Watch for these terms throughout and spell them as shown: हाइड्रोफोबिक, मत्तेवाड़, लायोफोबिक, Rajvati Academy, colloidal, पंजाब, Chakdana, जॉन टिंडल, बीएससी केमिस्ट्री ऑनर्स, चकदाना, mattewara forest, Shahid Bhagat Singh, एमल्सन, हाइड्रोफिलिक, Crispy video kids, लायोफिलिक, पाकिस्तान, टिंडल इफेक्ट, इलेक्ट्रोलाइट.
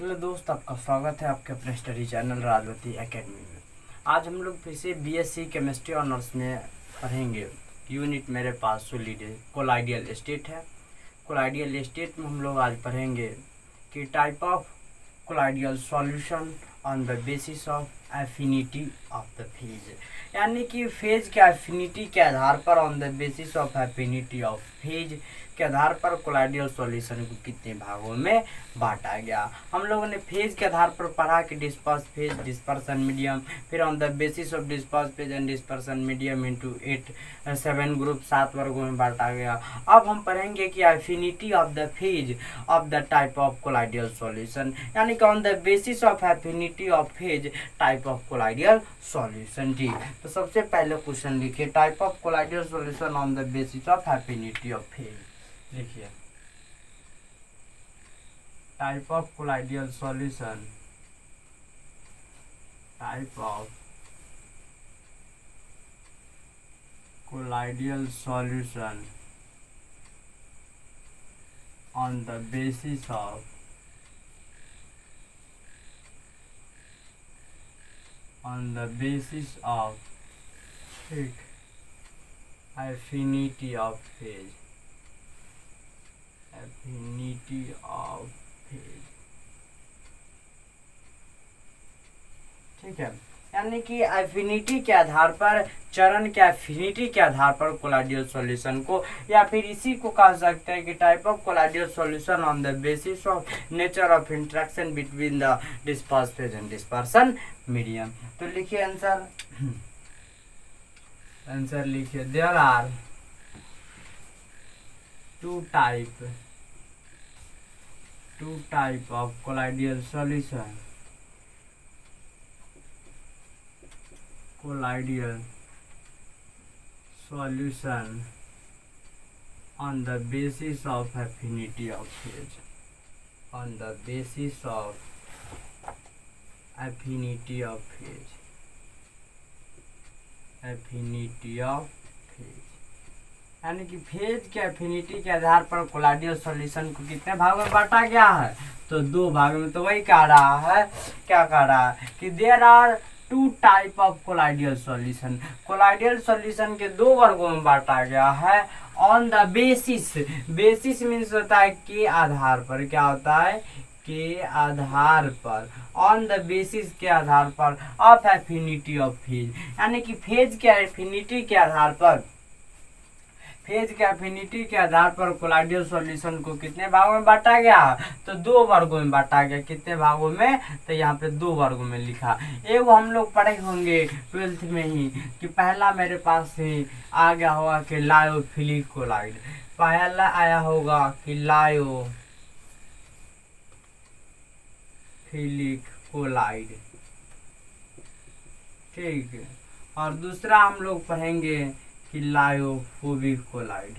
Hello दोस्त, आपका स्वागत है आपके अपने स्टडी चैनल राजवती एकेडमी में। आज हम लोग फिर से बीएससी केमिस्ट्री ऑनर्स में पढ़ेंगे। यूनिट मेरे पास सोलिड कोलाइडियल स्टेट है। कोलाइडियल स्टेट में हम लोग आज पढ़ेंगे कि type of colloidal solution on the basis of affinity of the phase, यानी कि फेज के एफिनिटी के आधार पर, on the basis of affinity of phase के आधार पर कोलाइडियल सॉल्यूशन को कितने भागों में बांटा गया। हम लोगों ने फेज के आधार पर पढ़ा कि डिस्पर्स फेज, डिस्पर्सन मीडियम, फिर on the basis of disperse phase and dispersion medium into 8-7 group, 7 वर्गों में बांटा गया। अब हम पढ़ेंगे कि affinity of the phase of the type of colloidal solution, यानी कि on the basis of affinity of phase type of colloidal solution. ठीक, तो सबसे पहले क्वेश्चन लिखिए, type of colloidal solution on the basis of affinity of phase. लिखिए type of colloidal solution, type of colloidal solution on the basis of ठीक, affinity of phase, ठीक है। यानी कि एफिनिटी के आधार पर, चरण के एफिनिटी के आधार पर कोलाइडियल सॉल्यूशन को, या फिर इसी को कह सकते हैं कि type of colloidal solution on the basis of nature of interaction between the disperse phase and dispersion medium. तो लिखिए आंसर, लिखिए there are two type of colloidal solution, on the basis of affinity of phase, यानी कि phase के affinity के आधार पर colloidal solution को कितने भाग में बांटा गया है? तो 2 भाग में। तो वही कह रहा है, क्या कह रहा है कि there are 2 type of colloidal solution, के 2 वर्गों में बांटा गया है। ऑन द बेसिस, मीन्स होता है के आधार पर, क्या होता है के आधार पर, ऑन द बेसिस के आधार पर ऑफ एफिनिटी ऑफ फेज, यानी कि फेज के एफिनिटी के आधार पर, कोलाइडियल सॉल्यूशन को कितने भागों में बांटा गया? तो 2 वर्गों में बांटा गया। कितने भागों में? तो यहाँ पे 2 वर्गों में लिखा। एक हम लोग पढ़े होंगे 12th में ही कि पहला मेरे पास ही आ गया होगा कि लायोफिलिक कोलाइड, पहला आया होगा कि लायोफिलिक कोलाइड, ठीक है। और दूसरा हम लोग पढ़ेंगे कि लायोफोबिक कोलाइड,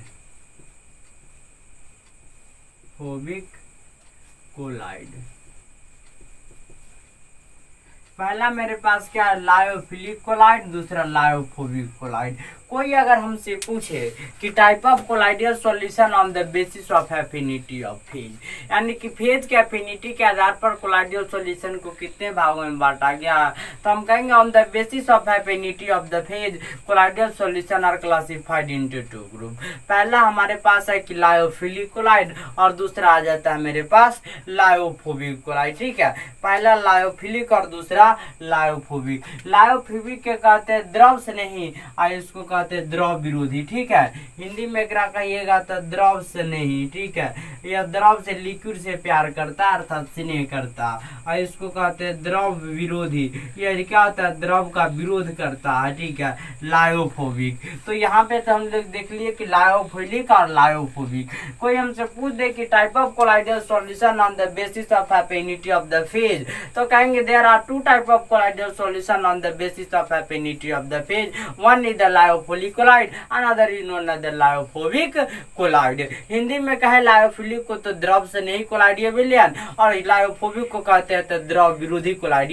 पहला मेरे पास क्या है? लायोफिलिक कोलाइड, दूसरा लायोफोबिक कोलाइड। कोई अगर हमसे पूछे कि type of colloidal solution on the basis of affinity of phase, यानी कि फेज के एफिनिटी के आधार पर कोलाइडियल सॉल्यूशन को कितने भागों में बांटा गया, तो हम कहेंगे on the basis of affinity of the phase colloidal solution are classified into 2 group. पहला हमारे पास है कि लायोफिलिक कोलाइड और दूसरा आ जाता है मेरे पास लायोफोबिक कोलाइड, ठीक है। पहला लायोफिलिक और दूसरा लायोफोबिक। लायोफोबिक के कहते हैं द्रव से नहीं, और इसको द्रव विरोधी, ठीक है। हिंदी में क्या कहिएगा? तो द्रव से नहीं, ठीक है। यह द्रव से, लिक्विड से प्यार करता, अर्थात स्नेह करता, और इसको कहते हैं द्रव विरोधी। यह क्या होता है? द्रव का विरोध करता है, ठीक है, लायोफोबिक। तो यहाँ पे तो हम लोग देख लिए कि लायोफिलिक और लायोफोबिक। कोई हमसे पूछ दे कि type of colloidal solution on the basis of affinity of the phase, तो कहेंगे there are 2 type of colloidal solution on the basis of affinity of the phase, one is the लायोफोबिक लायोफिलिक colloid, another is known as the लायोफोबिक colloid. Hindi में कहे लायोफिलिक को तो द्रव से नहीं collide विलयन, और लायोफोबिक को कहते हैं तो द्रव विरोधी कोलाइड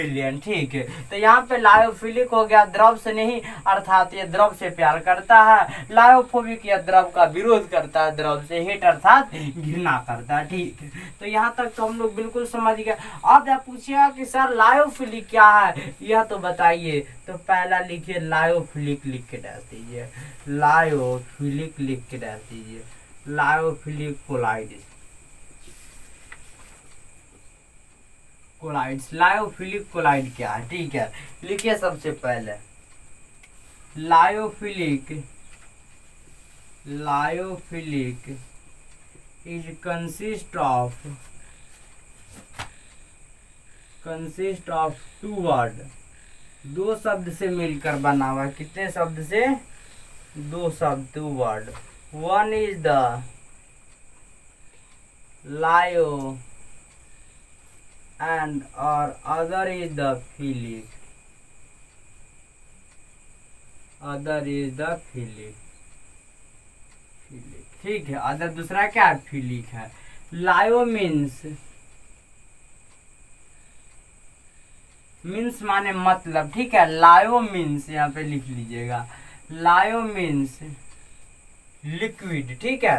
विलयन। ठीक है, तो यहाँ पे लायोफिलिक हो गया द्रव से नहीं, अर्थात ये द्रव से प्यार करता है। लायोफोबिक या द्रव का विरोध करता है, द्रव से हेट अर्थात घृणा करता है। ठीक है, तो यहाँ तक तो हम लोग बिल्कुल समझ गए। अब आप पूछिएगा कि सर लायोफिलिक क्या है यह तो बताइए, तो पहला लिखिए लायोफिलिक, लिख के डाल दीजिए लायोफिलिक, लिख के डाल दीजिए लायोफिलिक colloid, colloids, लायोफिलिक colloid क्या है। ठीक है, लिखिए सबसे पहले लायोफिलिक, लायोफिलिक is consist of two word, दो शब्द से मिलकर बना हुआ। कितने शब्द से? दो शब्द, two word. One is the lyo and और other is the philic, other is the philic। ठीक है, other दूसरा क्या है? philic है। लायो मीन्स माने मतलब। ठीक है, लायो मीन्स यहाँ पे लिख लीजिएगा, लायो मीन्स लिक्विड। ठीक है,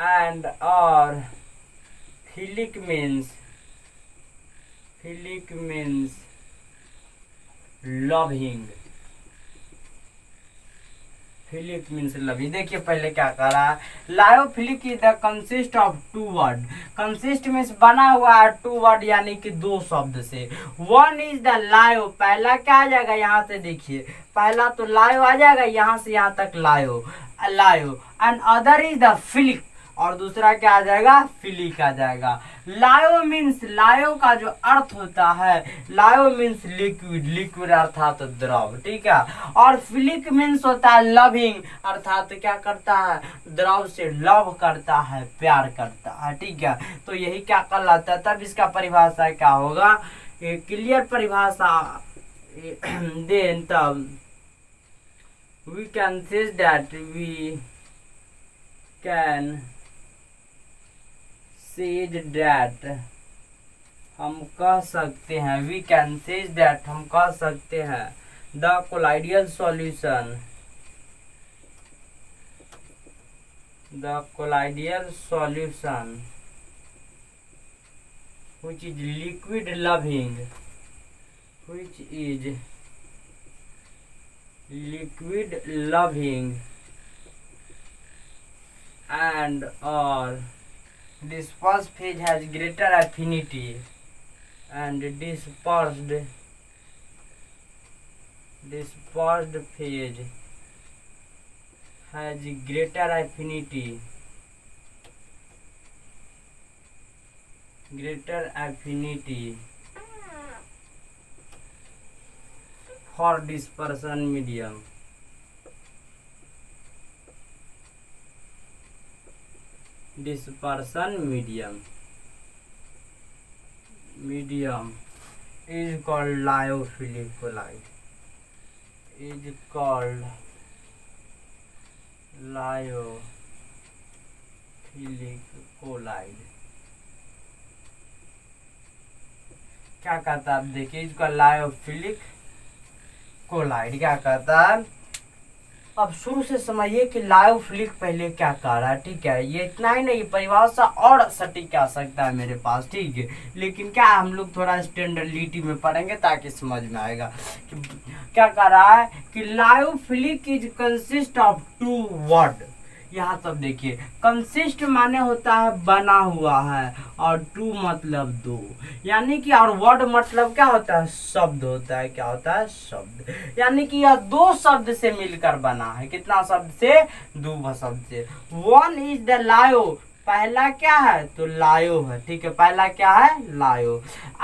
एंड और philic means loving, philic means loving. देखिए पहले क्या कह रहा है, लायोफिलिक is the consist of two word, consist means बना हुआ है, टू वर्ड यानी कि दो शब्द से। वन इज द लायो, पहला क्या आ जाएगा यहाँ से, देखिए पहला तो लायो आ जाएगा, यहाँ से यहाँ तक lyo and other is the philic, और दूसरा क्या आ जाएगा? फिलिक आ जाएगा। लायो मीन्स, लायो का जो अर्थ होता है, लायो मीन्स लिक्विड अर्थात द्रव। ठीक है, और फिलिक मीन्स होता है लविंग, अर्थात क्या करता है? द्रव से लव करता है, प्यार करता है। ठीक है, तो यही क्या कहलाता है, तब इसका परिभाषा क्या होगा, क्लियर परिभाषा दें तब we can say that हम कह सकते हैं the colloidal solution which is liquid loving and or dispersed phase has greater affinity and dispersed phase has greater affinity for dispersion medium, dispersion medium is called lyophilic colloid, क्या कहता है आप देखिए, इसको लायोफिलिक कोलाइड क्या कहता है। अब शुरू से समझिए कि लायोफिलिक पहले क्या कह रहा है। ठीक है, ये इतना ही नहीं, परिभाषा और सटीक आ सकता है मेरे पास। ठीक है, लेकिन क्या हम लोग थोड़ा स्टैंडर्डलिटी में पढ़ेंगे ताकि समझ में आएगा कि क्या कह रहा है कि लायोफिलिक is consist of two word. यहाँ तब देखिए, कंसिस्ट माने होता है बना हुआ है, और टू मतलब दो, यानी कि और वर्ड मतलब क्या होता है? शब्द होता है। क्या होता है? शब्द, यानी कि यह दो शब्द से मिलकर बना है। कितना शब्द से? दो शब्द से। वन इज द लायो, पहला क्या है? तो लायो है। ठीक है, पहला क्या है? लायो।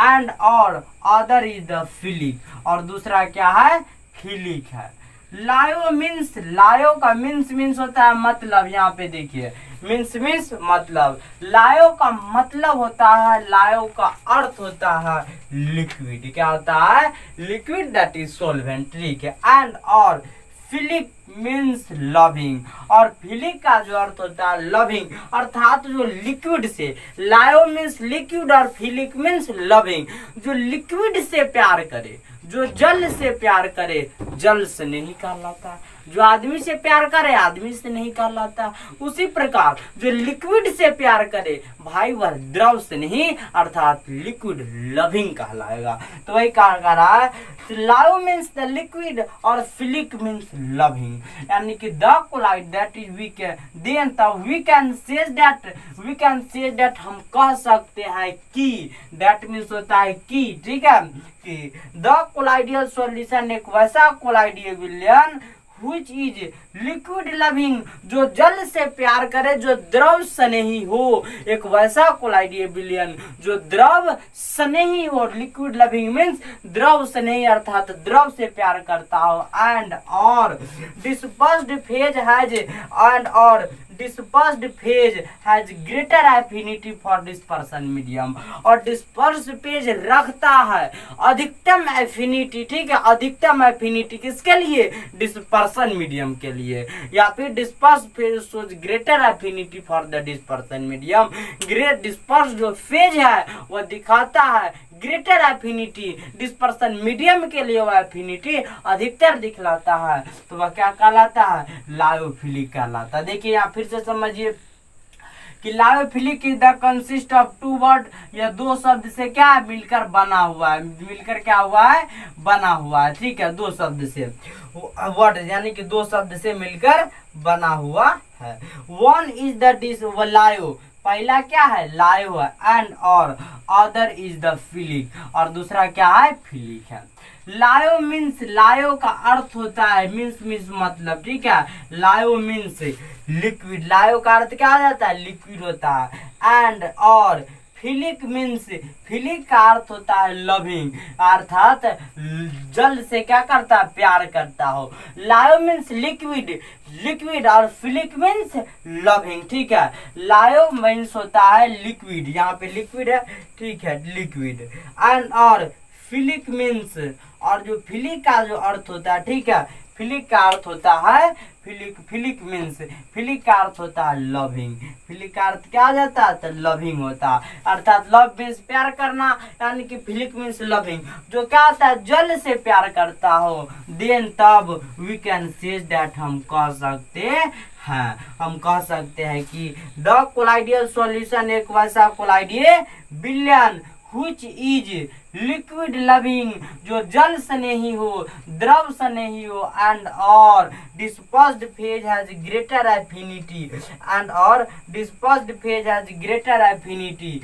एंड और अदर इज द फिलिक, और दूसरा क्या है? फिलिक है। लायो मीन्स, लायो का मीन्स होता है मतलब, यहाँ पे देखिए मीन्स मतलब, लायो का मतलब होता है, लायो का अर्थ होता है लिक्विड। क्या होता है? लिक्विड दैट इज सोलवेंट्रिक। एंड और फिलिक मीन्स लविंग, और फिलिक का जो अर्थ होता है लविंग, अर्थात जो लिक्विड से, लायो मीन्स लिक्विड और फिलिक मीन्स लविंग, जो लिक्विड से प्यार करे, जो जल से प्यार करे जल से नहीं कहलाता, जो आदमी से प्यार करे आदमी से नहीं कहलाता। उसी प्रकार जो लिक्विड से प्यार करे भाई वह द्रव से नहीं अर्थात लिक्विड लविंग कहलाएगा। तो वही कहा कह रहा है लायो मीन्स द लिक्विड और फिलिक मीन्स लविंग, यानी कि the colloid that is we can then तब वी कैन से दैट हम कह सकते हैं कि दैट मीन्स होता है कि, ठीक है, कि द कोलाइडियल सॉल्यूशन एक वैसा कोलाइडियल विलयन Which is liquid loving, जो जल से प्यार करे जो द्रव सने ही हो, एक वैसा कोलाइडियल विलयन जो द्रव सने ही हो, लिक्विड लविंग मीन्स द्रव सने ही अर्थात द्रव से प्यार करता हो। एंड और dispersed phase has greater affinity for dispersion medium, और dispersed phase रखता है अधिकतम एफिनिटी, ठीक है, अधिकतम एफिनिटी किसके लिए? डिस्पर्सन मीडियम के लिए। या फिर disperse phase shows greater affinity for the dispersion medium, great disperse जो फेज है वह दिखाता है ग्रेटर एफिनिटी, डिस्पर्सन मीडियम के लिए वह एफिनिटी अधिकतर दिखलाता है। तो वह क्या कहलाता है? लायोफिलिक कहलाता है। देखिए यहाँ फिर से समझिए कि लायोफिलिक the consist of two word, या दो शब्द से क्या है? मिलकर बना हुआ है, मिलकर क्या हुआ है? बना हुआ है, ठीक है, दो शब्द से वर्ड यानी कि दो शब्द से मिलकर बना हुआ है। वन इज द डिस लायो, पहला क्या है? लायो है। एंड और अदर इज द फिलिक, और दूसरा क्या है? फिलिक है। लायो मीन्स, लायो का अर्थ होता है मीन्स मतलब, ठीक है, लायो मीन्स लिक्विड, लायो का अर्थ क्या हो जाता है? लिक्विड होता है। एंड और फिलिक मीन्स, फिलिक का अर्थ होता है लविंग, अर्थात जल से क्या करता है? प्यार करता हो। लायो मीन्स लिक्विड, लिक्विड और फिलिक मीन्स लविंग, ठीक है। लायो मीन्स होता है लिक्विड, यहाँ पे लिक्विड है, ठीक है, लिक्विड। एंड और फिलिक मीन्स, और जो फिलिक का जो अर्थ होता है, ठीक है, फिलिक का अर्थ होता है फिलिक मीन्स, फिलिक का अर्थ होता है लविंग, फिलिक का अर्थ क्या हो जाता है? तो लविंग होता है, अर्थात लव मीन्स प्यार करना, यानी कि फिलिक मीन्स लविंग, जो क्या होता है? जल से प्यार करता हो। देन तब वी कैन से दैट, हम कह सकते हैं, हम कह सकते हैं कि द कोलाइडियल सॉल्यूशन एक वैसा कोलाइडियल विलयन Which is liquid loving, जो जल सने ही हो द्रव सने ही हो। एंड और dispersed phase has greater affinity, and or dispersed phase has greater affinity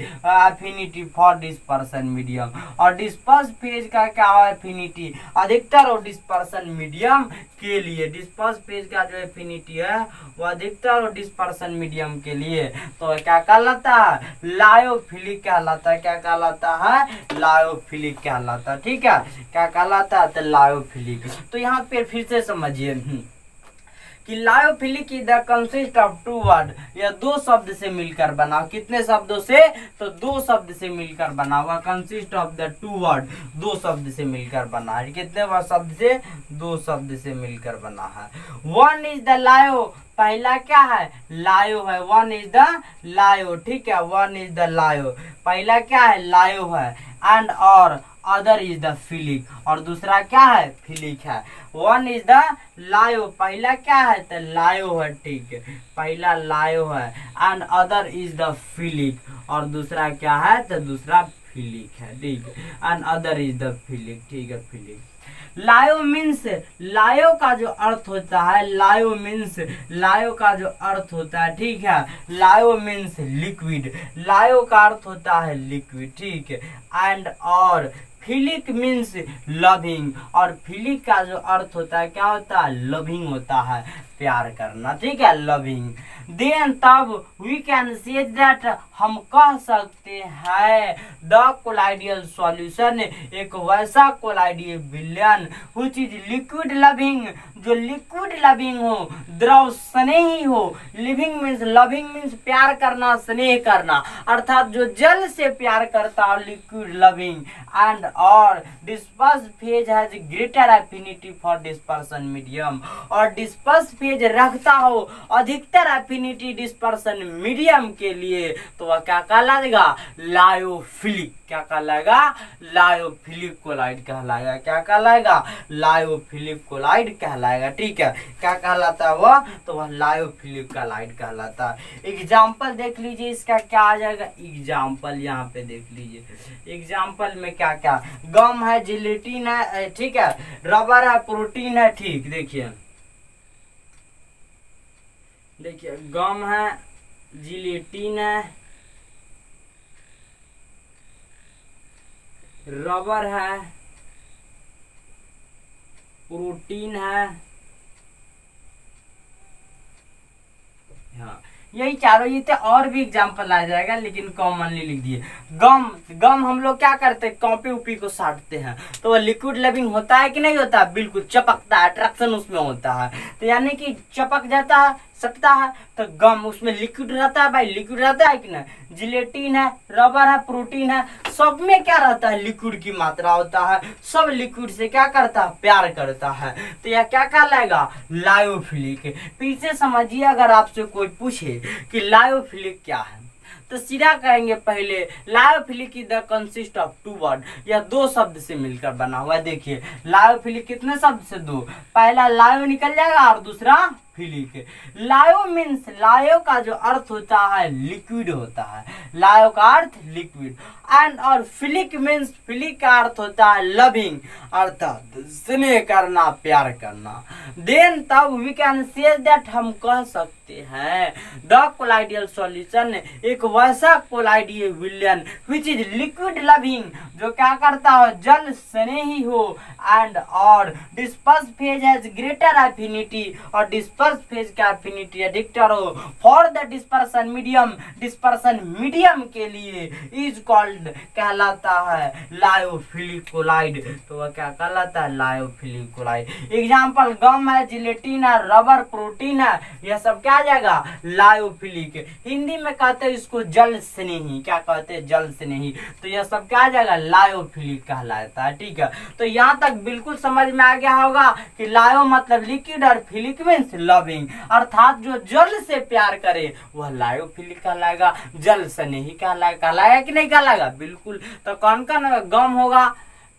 for dispersion medium, और dispersed phase का क्या affinity? अधिकतर, और dispersion medium के लिए dispersed phase का जो affinity है वो अधिकतर और dispersion medium के लिए। तो क्या कहलाता है? लायोफिलिक कहलाता है। क्या कहलाता है? लायोफिलिक कहलाता, ठीक है, क्या कहलाता है? तो लायोफिलिक। तो यहाँ पे फिर से समझिए कि लायोफिलिक the consist of two word, या दो शब्द से मिलकर बना, कितने शब्दों से? तो दो शब्द से मिलकर बना हुआ, consist of the two word, दो शब्द से मिलकर बना है, कितने शब्द से? दो शब्द से मिलकर बना है। वन इज द लायो, पहला क्या है? लायो है। वन इज द लायो, ठीक है, वन इज द लायो, पहला क्या है? लायो है। एंड और अदर इज द फिलिक, और दूसरा क्या है? फिलिक है। वन इज द लायो, पहला क्या है? तो लायो है, ठीक है, पहला लायो है। And other is the philic, और दूसरा क्या है? तो दूसरा फिलिक है, ठीक है, and other is the philic, ठीक है, फिलिक। लायो मीन्स, लायो का जो अर्थ होता है, लायो मीन्स, लायो का जो अर्थ होता है, ठीक है, लायो मीन्स लिक्विड, लायो का अर्थ होता है लिक्विड, ठीक है। एंड और फिलिक मीन्स लविंग, और फिलिक का जो अर्थ होता है क्या होता है? लविंग होता है, प्यार करना, ठीक है, लविंग। देन तब वी कैन से दैट, हम कह सकते हैं द कोलाइडियल सॉल्यूशन एक वैसा कोलाइडियल विलयन व्हिच इज लिक्विड लविंग, जो लिक्विड लविंग हो, द्रव स्नेही हो। लविंग मीन्स प्यार करना, स्नेह करना, अर्थात जो जल से प्यार करता हो, लिक्विड लविंग। एंड और disperse phase has greater affinity for dispersion medium, और डिस्पर्स फेज रखता हो अधिकतर एफिनिटी डिस्पर्सन मीडियम के लिए, तो वह क्या कहलाएगा? लायोफिलिक। क्या कहलाएगा? लायोफिलिक कोलाइड कहलाएगा। क्या कहलाएगा? लायोफिलिक कोलाइड कहलाएगा। ठीक है, क्या कहलाता है वह? तो वह लायोफिलिक कोलाइड कहलाता है। एग्जाम्पल देख लीजिए, इसका क्या आ जाएगा? एग्जाम्पल यहाँ पे देख लीजिए, एग्जाम्पल में क्या क्या? गम है, जिलेटिन है, ठीक है, रबर है, प्रोटीन है। ठीक, देखिए देखिए, गम है, जिलेटिन है, रबर है, प्रोटीन है। हाँ, यही चारों, ये तो और भी एग्जाम्पल आ जाएगा, लेकिन कॉमनली लिख दिए। गम हम लोग क्या करते हैं? कॉपी उपी को साटते हैं, तो वह लिक्विड लविंग होता है कि नहीं होता? बिल्कुल, चपकता है, अट्रैक्शन उसमें होता है, तो यानी कि चपक जाता है, सकता है। तो गम उसमें लिक्विड रहता है, भाई लिक्विड रहता है कि नहीं? जिलेटिन है, रबर है, प्रोटीन है, सब में क्या रहता है? लिक्विड की मात्रा होता है, सब लिक्विड से क्या करता है? प्यार करता है। तो यह क्या कहलाएगा? लायोफिलिक। पीछे समझिए, अगर आपसे कोई पूछे कि लायोफिलिक क्या है, तो सीधा कहेंगे पहले लायोफिलिक is the consist of 2 word, यह 2 शब्द से मिलकर बना हुआ है। देखिए, लायोफिलिक कितने शब्द से? 2, पहला लायो निकल जाएगा और दूसरा फिलिक। लायो मीन्स, लायो का जो अर्थ होता है लिक्विड होता है, लायो का अर्थ लिक्विड। एंड और फिलिक मीन्स, फिलिक का अर्थ होता है लविंग, अर्थात स्नेह करना, प्यार करना। देन तब वी कैन से दैट, हम कह सकते हैं द कोलाइडियल सॉल्यूशन, एक वैसा कोलाइडियल विलयन विच इज लिक्विड लविंग, जो क्या करता हो? जल स्नेही हो। एंड और disperse phase has greater affinity, और डिस्पर्स फेज का एफिनिटी अधिकतर हो for the dispersion medium, dispersion medium के लिए इज कॉल्ड, कहलाता है लायोफिलिक कोलाइड। तो वह क्या कहलाता है? लायोफिलिक collide. एग्जांपल, गम है, जिलेटिन है, रबर, प्रोटीन है, यह सब क्या आ जाएगा? लायोफिलिक। हिंदी में कहते हैं इसको जल स्नेही। क्या कहते हैं? जल स्नेही। तो यह सब क्या आ जाएगा? लायोफिलिक कहलाता है। ठीक है, तो यहाँ तक बिल्कुल समझ में आ गया होगा कि लायो मतलब लिक्विड और फिलिक मीन्स लविंग, अर्थात जो जल से प्यार करे वह लायोफिलिक कहलाएगा, जल स्नेही कहलाएगा कि नहीं कहलाएगा? बिल्कुल। तो कौन कौन? गम होगा,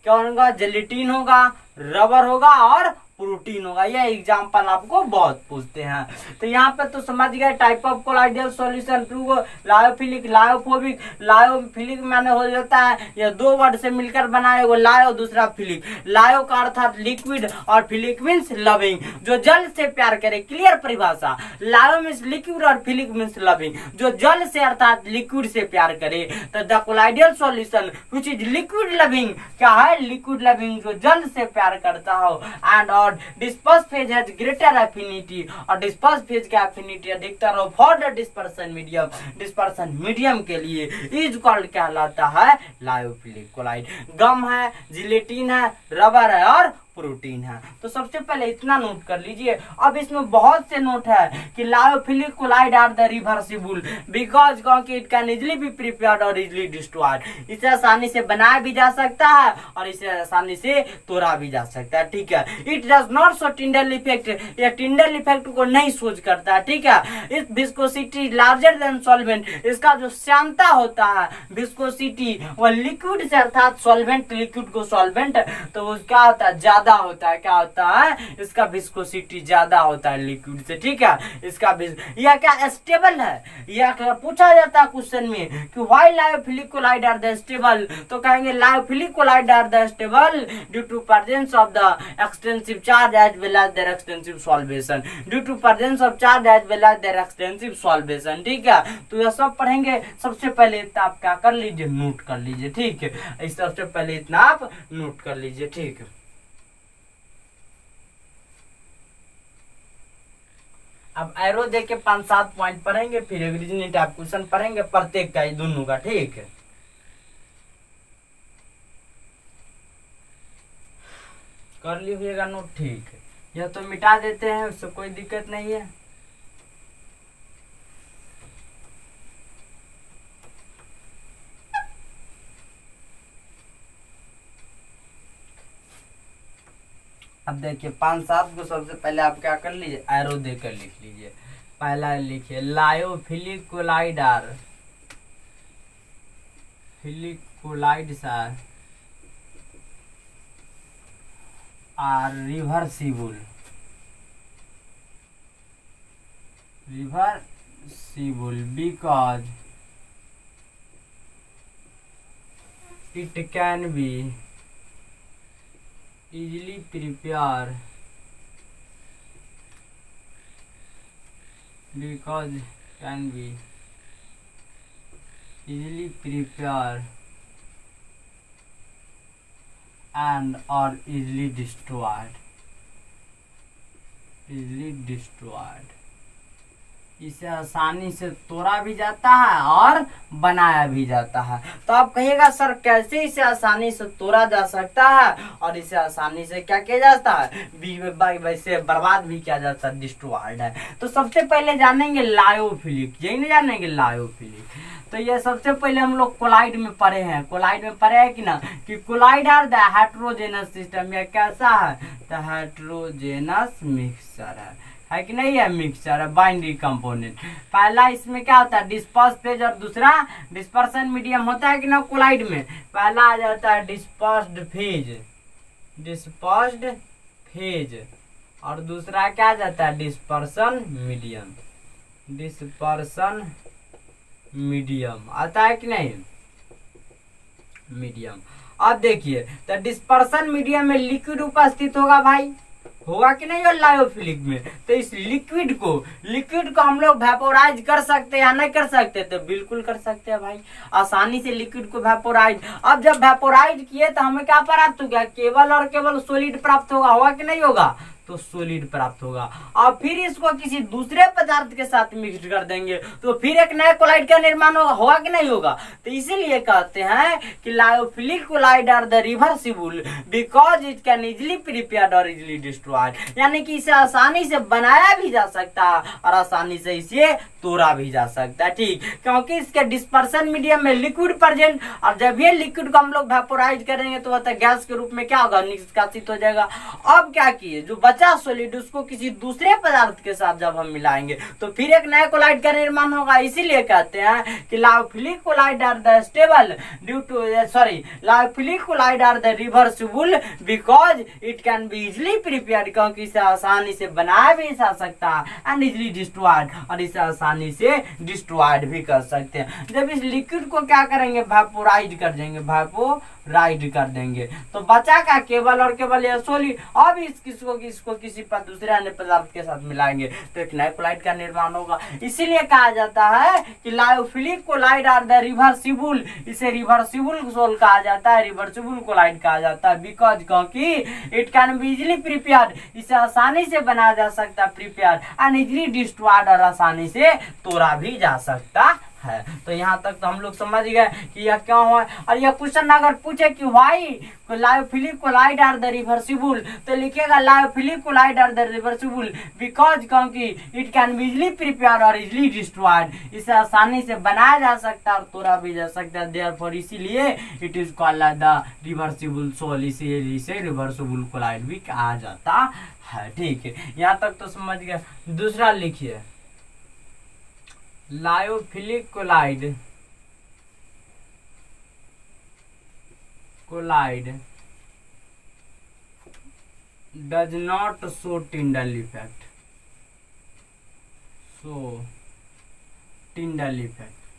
कौन होगा? जिलेटिन होगा, रबर होगा और प्रोटीन होगा। यह एग्जाम्पल आपको बहुत पूछते हैं। तो यहाँ पे तो समझ गए, टाइप ऑफ कोलाइडियल सॉल्यूशन 2 को, लायोफिलिक, लायोफोबिक। लायोफिलिक मैंने हो जाता है, यह 2 वर्ड से मिलकर बनाए, वो लायो दूसरा फिलिक। लायो का अर्थात लिक्विड और फिलिक मीन्स लविंग, जो जल से प्यार करे। क्लियर परिभाषा? लायो मीन्स लिक्विड और फिलिक मीन्स लविंग, जो जल से अर्थात लिक्विड से प्यार करे। तो the colloidal solution which is liquid loving, क्या है? लिक्विड लविंग, जो जल से प्यार करता हो। एंड और disperse phase has greater affinity, और डिस्पर्स फेज का एफिनिटी अधिकतर हो for the dispersion medium, dispersion medium के लिए इज कॉल्ड, कहलाता है लायोफिलिक कोलाइड। गम है, जिलेटिन है, रबर है और प्रोटीन है। तो सबसे पहले इतना नोट कर लीजिए। अब इसमें बहुत से नोट है कि लायोफिलिक colloid are the reversible because क्योंकि it can easily be prepared और इजिली डिस्ट्रॉयड, इसे आसानी से बनाया भी जा सकता है और इसे आसानी से तोड़ा भी जा सकता है। ठीक है, it does not show टिंडल इफेक्ट, या टिंडल इफेक्ट को नहीं सोच करता है। ठीक है, इस विस्कोसिटी लार्जर देन सॉल्वेंट, इसका जो श्यानता होता है विस्कोसिटी, वह लिक्विड से अर्थात सॉल्वेंट, लिक्विड को सॉल्वेंट तो उसका होता है ज्यादा होता है। क्या होता है? इसका विस्कोसिटी ज्यादा होता है लिक्विड से। ठीक है, इसका यह क्या स्टेबल है? यह पूछा जाता है क्वेश्चन में कि why लायोफिलिक colloid are the stable, तो कहेंगे लायोफिलिक colloid are the stable due to presence of the extensive charge as well as there extensive solvation, due to presence of charge as well as there extensive solvation. ठीक है, तो यह सब पढ़ेंगे। सबसे पहले इतना आप क्या कर लीजिए? नोट कर लीजिए। ठीक है, सबसे पहले इतना आप नोट कर लीजिए। ठीक है, अब एरो देके 5-7 पॉइंट पढ़ेंगे, फिर एक रीजनिंग टाइप क्वेश्चन पढ़ेंगे प्रत्येक का, दोनों का। ठीक है, कर लीजिएगा नोट। ठीक है, या तो मिटा देते हैं, उससे कोई दिक्कत नहीं है। अब देखिए 5-7 को सबसे पहले आप क्या कर लीजिए, एरो देकर लिख लीजिए। पहला लिखिए लायोफिलिक कोलाइडार, फिलिकोलाइड सार are reversible, reversible because it can be easily prepare because can be easily prepare and are easily destroyed, easily destroyed। इसे आसानी से तोड़ा भी जाता है और बनाया भी जाता है। तो आप कहिएगा सर कैसे इसे आसानी से तोड़ा जा सकता है और इसे आसानी से क्या किया जाता है, वैसे बर्बाद भी किया जाता है, डिस्ट्रॉयड है। तो सबसे पहले जानेंगे लायोफिलिक, यही नहीं जानेंगे लायोफिलिक। तो ये सबसे पहले हम लोग कोलाइड में पढ़े हैं, कोलाइड में पढ़े हैं कि ना कि colloid are the heterogeneous system, यह कैसा है तो हेट्रोजेनस मिक्सचर है कि नहीं है, मिक्सचर है, बाइनरी कंपोनेंट। पहला इसमें क्या होता है डिस्पर्स फेज और दूसरा डिस्पर्सन मीडियम होता है कि ना कोलाइड में। पहला आ जाता है डिस्पर्स्ड फेज, डिस्पर्स्ड फेज और दूसरा क्या आ जाता है डिस्पर्सन मीडियम, डिस्पर्सन मीडियम आता है कि नहीं मीडियम। अब देखिए तो डिस्पर्सन मीडियम में लिक्विड उपस्थित होगा भाई, होगा कि नहीं, और लायोफिलिक में। तो इस लिक्विड को हम लोग वेपोराइज कर सकते हैं या नहीं कर सकते, तो बिल्कुल कर सकते हैं भाई, आसानी से लिक्विड को वेपोराइज। अब जब वेपोराइज किए तो हमें क्या प्राप्त होगा, केवल और केवल सॉलिड प्राप्त होगा, होगा कि नहीं होगा, तो सॉलिड प्राप्त होगा। और फिर इसको किसी दूसरे पदार्थ के साथ मिक्स कर देंगे तो फिर एक नया कोलाइड का निर्माण होगा, होगा कि नहीं होगा। तो इसीलिए कहते हैं कि लायोफिलिक colloid are the reversible because it can easily prepared और इजिली डिस्ट्रॉयड, यानी कि इसे आसानी से बनाया भी जा सकता है और आसानी से इसे तोड़ा भी जा सकता है, ठीक, क्योंकि इसके डिस्पर्सन मीडियम में लिक्विड प्रेजेंट, और जब ये लिक्विड को हम लोग वेपोराइज करेंगे तो वह गैस के रूप में क्या होगा, निष्कासित हो जाएगा। अब क्या किए, जो बचा सॉलिड उसको किसी दूसरे पदार्थ के साथ जब हम मिलाएंगे तो फिर एक नया कोलाइड का निर्माण होगा। इसीलिए कहते हैं कि लायोफिलिक colloid are the stable due to लायोफिलिक colloid are the reversible because it can be easily prepared, क्योंकि इसे आसानी से बनाया भी जा सकता है एंड इजिली डिस्ट्रॉयड, और इसे आसानी से डिस्ट्रॉयड भी कर सकते हैं। जब इस लिक्विड को क्या करेंगे वेपोराइज कर देंगे, वेपोराइज कर देंगे तो बचा का केवल और केवल यह सॉलिड। अब इस इसको किसी पर दूसरे अन्य पदार्थ के साथ मिलाएंगे तो एक नया कोलाइड का निर्माण होगा। इसीलिए कहा जाता है कि लायोफिलिक colloid are the reversible, इसे रिवर्सिबल सोल कहा जाता है, रिवर्सिबल कोलाइड कहा जाता है बिकॉज, क्योंकि it can be easily prepared, इसे आसानी से बनाया जा सकता है, प्रिपेयर्ड एंड इजीली डिस्ट्रॉयड, और आसानी से तोड़ा भी जा सकता है। तो यहाँ तक तो हम लोग समझ गए कि यह क्यों है। और यह क्वेश्चन अगर पूछे कि why लायोफिलिक colloid are the reversible, तो लिखेगा लायोफिलिक colloid are the reversible because, क्योंकि it can be easily prepare और इजिली डिस्ट्रॉयड, इसे आसानी से बनाया जा सकता है और तोड़ा भी जा सकता है, देयरफॉर इसीलिए it is called the reversible sol, इसीलिए इसे रिवर्सिबल कोलाइड भी कहा जाता है। ठीक है, यहाँ तक तो समझ गए। दूसरा लिखिए लायोफिलिक colloid does not show टिंडल इफेक्ट, show टिंडल इफेक्ट,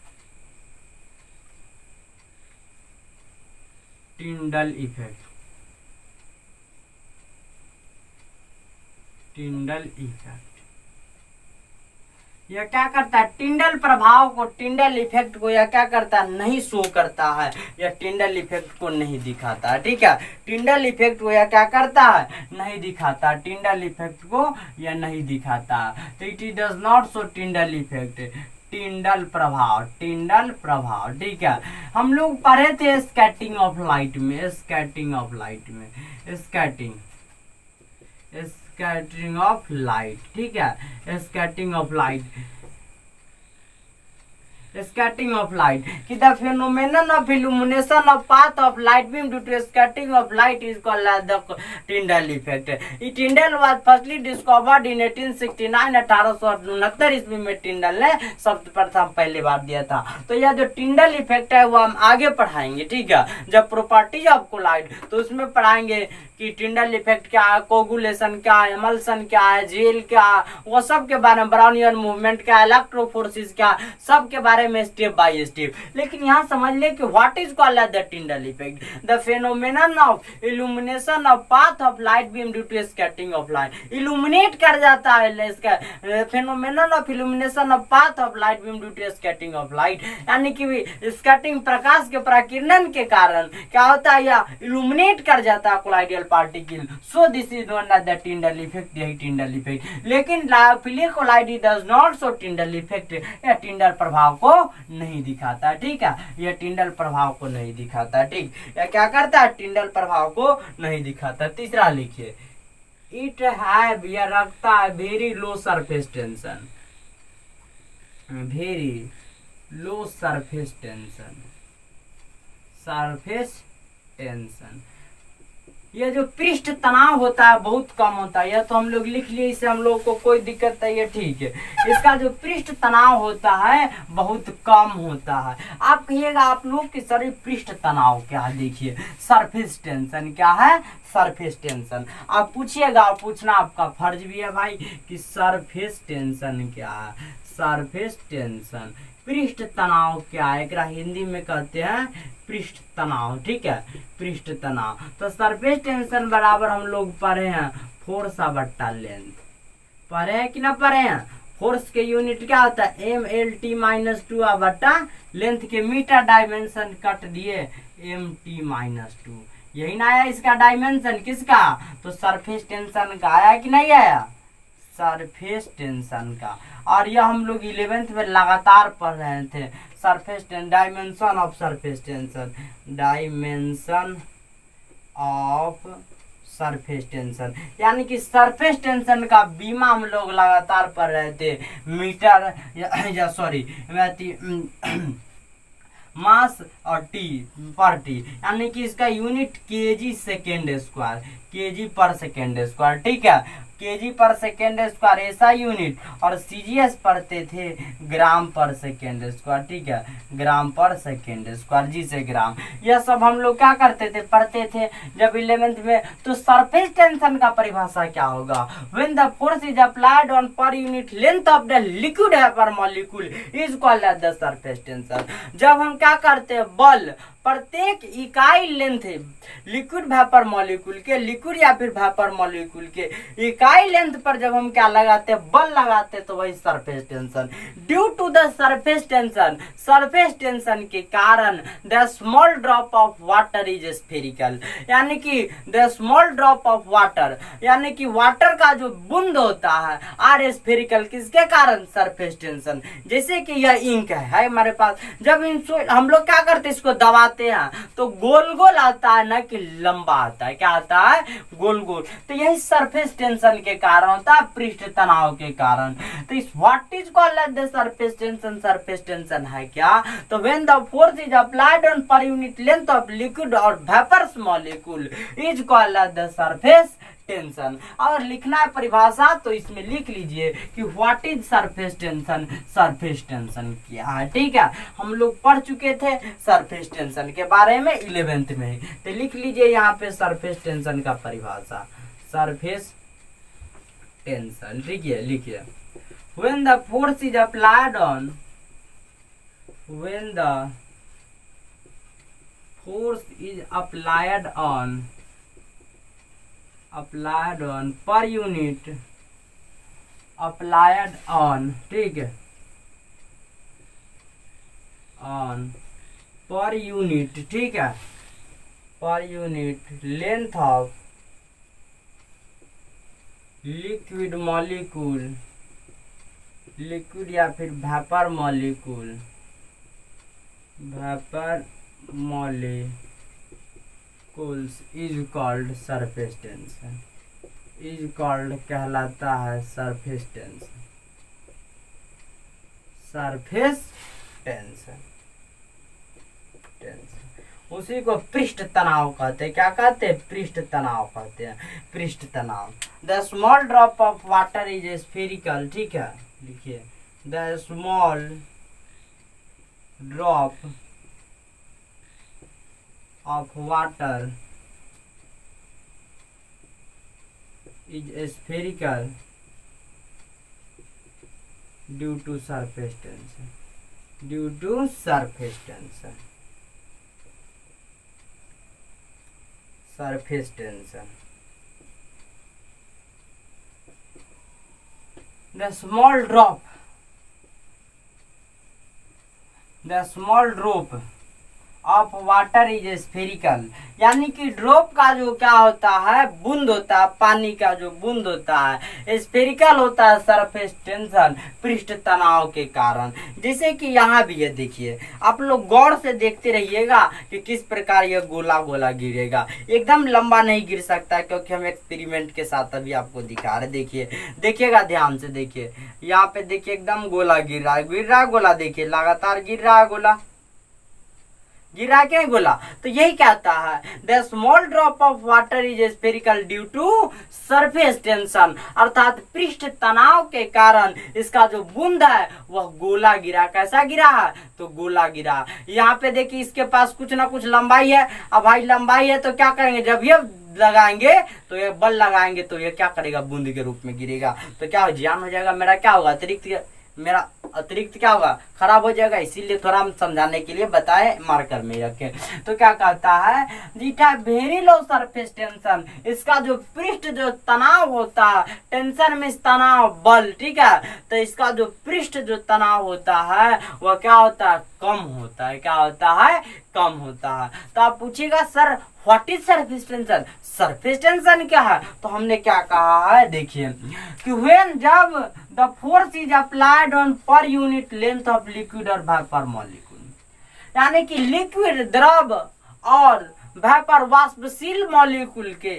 टिंडल इफेक्ट, टिंडल इफेक्ट यह क्या करता है, टिंडल प्रभाव को, टिंडल इफेक्ट को यह क्या करता है, नहीं शो करता है, यह टिंडल इफेक्ट को नहीं दिखाता है। ठीक है, टिंडल इफेक्ट को यह क्या करता है, नहीं दिखाता, टिंडल इफेक्ट को यह नहीं दिखाता। तो it does not show टिंडल इफेक्ट, Tyndall प्रभाव, टिंडल प्रभाव। ठीक है, हम लोग पढ़े थे स्कैटिंग ऑफ लाइट में, स्कैटिंग ऑफ लाइट में, स्कैटिंग स्कैटरिंग ऑफ लाइट। ठीक है, scattering of light, scattering of light कि the phenomenon of illumination of path of light beam due to scattering of light is called as the टिंडल इफेक्ट। ये Tyndall was firstly discovered in 1869, 1869 ईस्वी में टिंडल ने शब्द प्रथम पहली बार दिया था। तो यह जो टिंडल इफेक्ट है वो हम आगे पढ़ाएंगे। ठीक है, जब प्रॉपर्टी ऑफ कोलाइड तो उसमें पढ़ाएंगे कि टिंडल इफेक्ट क्या है, कोगुलेशन क्या है, एमल्सन क्या है, जेल क्या है, वो सब के बारे में, ब्राउनियन मूवमेंट क्या है, इलेक्ट्रोफोर्सेस क्या है, सब के बारे में स्टेप बाय स्टेप। लेकिन यहाँ समझ ले कि what is called the टिंडल इफेक्ट, the phenomenon of illumination of path of light beam due to scattering of light. Illuminate कर जाता है, phenomenon of illumination of path of light beam due to scattering of light, यानी कि scattering प्रकाश के प्रकीर्णन के कारण क्या होता है, या इल्यूमिनेट कर जाता है colloidal particle. So this is known as the टिंडल इफेक्ट, यही टिंडल इफेक्ट। लेकिन lyophilic colloid does not show टिंडल इफेक्ट, या टिंडल प्रभाव को नहीं दिखाता। ठीक है, यह टिंडल प्रभाव को नहीं दिखाता। ठीक, या क्या करता है, टिंडल प्रभाव को नहीं दिखाता। तीसरा लिखिए, इट हैव या रखता है very low surface tension, very low surface tension, surface tension. यह जो पृष्ठ तनाव होता है बहुत कम होता है, यह तो हम लोग लिख लिए, इससे हम लोग को कोई दिक्कत नहीं है। ठीक है, इसका जो पृष्ठ तनाव होता है बहुत कम होता है। आप कहिएगा आप लोग कि सर पृष्ठ तनाव क्या है, देखिए सरफेस टेंशन क्या है, सरफेस टेंशन। आप पूछिएगा, पूछना आपका फर्ज भी है भाई कि सरफेस टेंशन क्या है, सरफेस टेंशन, पृष्ठ तनाव क्या है, एकरा हिंदी में कहते हैं पृष्ठ तनाव। ठीक है, पृष्ठ तनाव। तो सरफेस टेंशन बराबर हम लोग पढ़े हैं फोर्स बट्टा लेंथ, पढ़े हैं कि ना पढ़े हैं। फोर्स के यूनिट क्या होता है, MLT-2 बट्टा लेंथ के मीटर डायमेंशन कट दिए MT-2, यही ना आया इसका डायमेंशन किसका, तो सरफेस टेंशन का आया कि नहीं आया, सरफेस टेंशन का। और यह हम लोग 11th में लगातार पढ़ रहे थे, surface dimension of surface tension, dimension of surface tension, यानी कि सरफेस टेंशन का बीमा हम लोग लगातार पढ़ रहे थे, मीटर या सॉरी मास और टी पर टी, यानी कि इसका unit kg second square, kg per second square. ठीक है, केजी पर सेकेंड स्क्वायर ऐसा यूनिट, और सीजीएस पढ़ते थे ग्राम पर सेकेंड स्क्वायर। ठीक है, ग्राम पर सेकेंड स्क्वायर, जी से ग्राम, यह सब हम लोग क्या करते थे, पढ़ते थे जब 11th में। तो सरफेस टेंशन का परिभाषा क्या होगा, when the force is applied on per unit length of the liquid vapour molecule is called as the surface tension. जब हम क्या करते हैं, बल प्रत्येक इकाई लेंथ लिक्विड वेपर मॉलिक्यूल के, लिक्विड या फिर वेपर मॉलिक्यूल के इकाई लेंथ पर जब हम क्या लगाते, बल लगाते, तो वही surface tension. Due to the surface tension, surface tension के कारण the small drop of water is spherical, यानी कि the small drop of water, यानी कि वाटर का जो बूंद होता है आर स्फेरिकल, किसके कारण, सरफेस टेंशन। जैसे कि यह इंक है हमारे पास, जब हम लोग क्या करते इसको दबाते हैं तो गोल गोल आता है, ना कि लंबा आता है, क्या आता है, गोल गोल। तो यही सरफेस टेंशन के कारण होता है, पृष्ठ तनाव के कारण। तो इस what is called the surface tension, surface tension है क्या, तो when the force is applied on per unit length of liquid और vapours molecule is called the surface tension. और लिखना है परिभाषा तो इसमें लिख लीजिए कि what is surface tension, surface tension क्या है। ठीक है, हम लोग पढ़ चुके थे सरफेस टेंशन के बारे में 11th में, तो लिख लीजिए यहाँ पे सरफेस टेंशन का परिभाषा, सरफेस टेंशन। ठीक है, लिखिए when the force is applied on, when the force is applied on, applied on per unit, applied on, ठीक है, on per unit, ठीक है, per unit length of liquid molecule, liquid या फिर vapor molecule, vapor molecule is called surface tension। Is called कहलाता है surface tense. Surface tense उसी को पृष्ठ तनाव कहते हैं। क्या कहते हैं? पृष्ठ तनाव कहते हैं। पृष्ठ तनाव। The small drop of water is spherical. ठीक है, लिखिए the small drop of water is spherical due to surface tense. Due to surface tense. Surface tense. The small drop. The small drop of water is spherical, यानी कि drop का जो क्या होता है, बूंद होता है, पानी का जो बूंद होता है स्फेरिकल होता है सरफेस टेंशन, पृष्ठ तनाव के कारण। जैसे कि यहाँ भी ये देखिए, आप लोग गौर से देखते रहिएगा कि किस प्रकार ये गोला गोला गिरेगा। एकदम लंबा नहीं गिर सकता क्योंकि हम एक्सपेरिमेंट के साथ अभी आपको दिखा रहे। देखिए, देखिएगा ध्यान से, देखिए यहाँ पे देखिए एकदम गोला गिर रहा है, गिर रहा है गोला, देखिए लगातार गिर रहा है गोला, गिरा के गोला। तो यही कहता है the small drop of water is spherical due to surface tension, अर्थात पृष्ठ तनाव के कारण इसका जो बूंद है वह गोला गिरा। कैसा गिरा है? तो गोला गिरा। यहाँ पे देखिए इसके पास कुछ ना कुछ लंबाई है। अब भाई लंबाई है तो क्या करेंगे, जब ये लगाएंगे तो ये बल लगाएंगे तो ये क्या करेगा, बूंद के रूप में गिरेगा। तो क्या ज्ञान हो जाएगा मेरा, क्या होगा अतिरिक्त, मेरा अतिरिक्त क्या होगा, खराब हो जाएगा। इसीलिए थोड़ा हम समझाने के लिए बताए मार्कर में रखें। तो क्या कहता है zeta very low surface tension, इसका जो पृष्ठ जो तनाव होता है, टेंशन में तनाव बल, ठीक है, तो इसका जो पृष्ठ जो तनाव होता है वह क्या होता है, कम होता है। क्या होता है? कम होता है। तो आप पूछिएगा sir what is surface tension, surface tension क्या है? तो हमने क्या कहा है, देखिए कि व्हेन, जब the force is applied on per unit length of liquid और वेपर मॉलिक्यूल, यानी कि लिक्विड द्रव और वेपर वाष्पशील मॉलिक्यूल के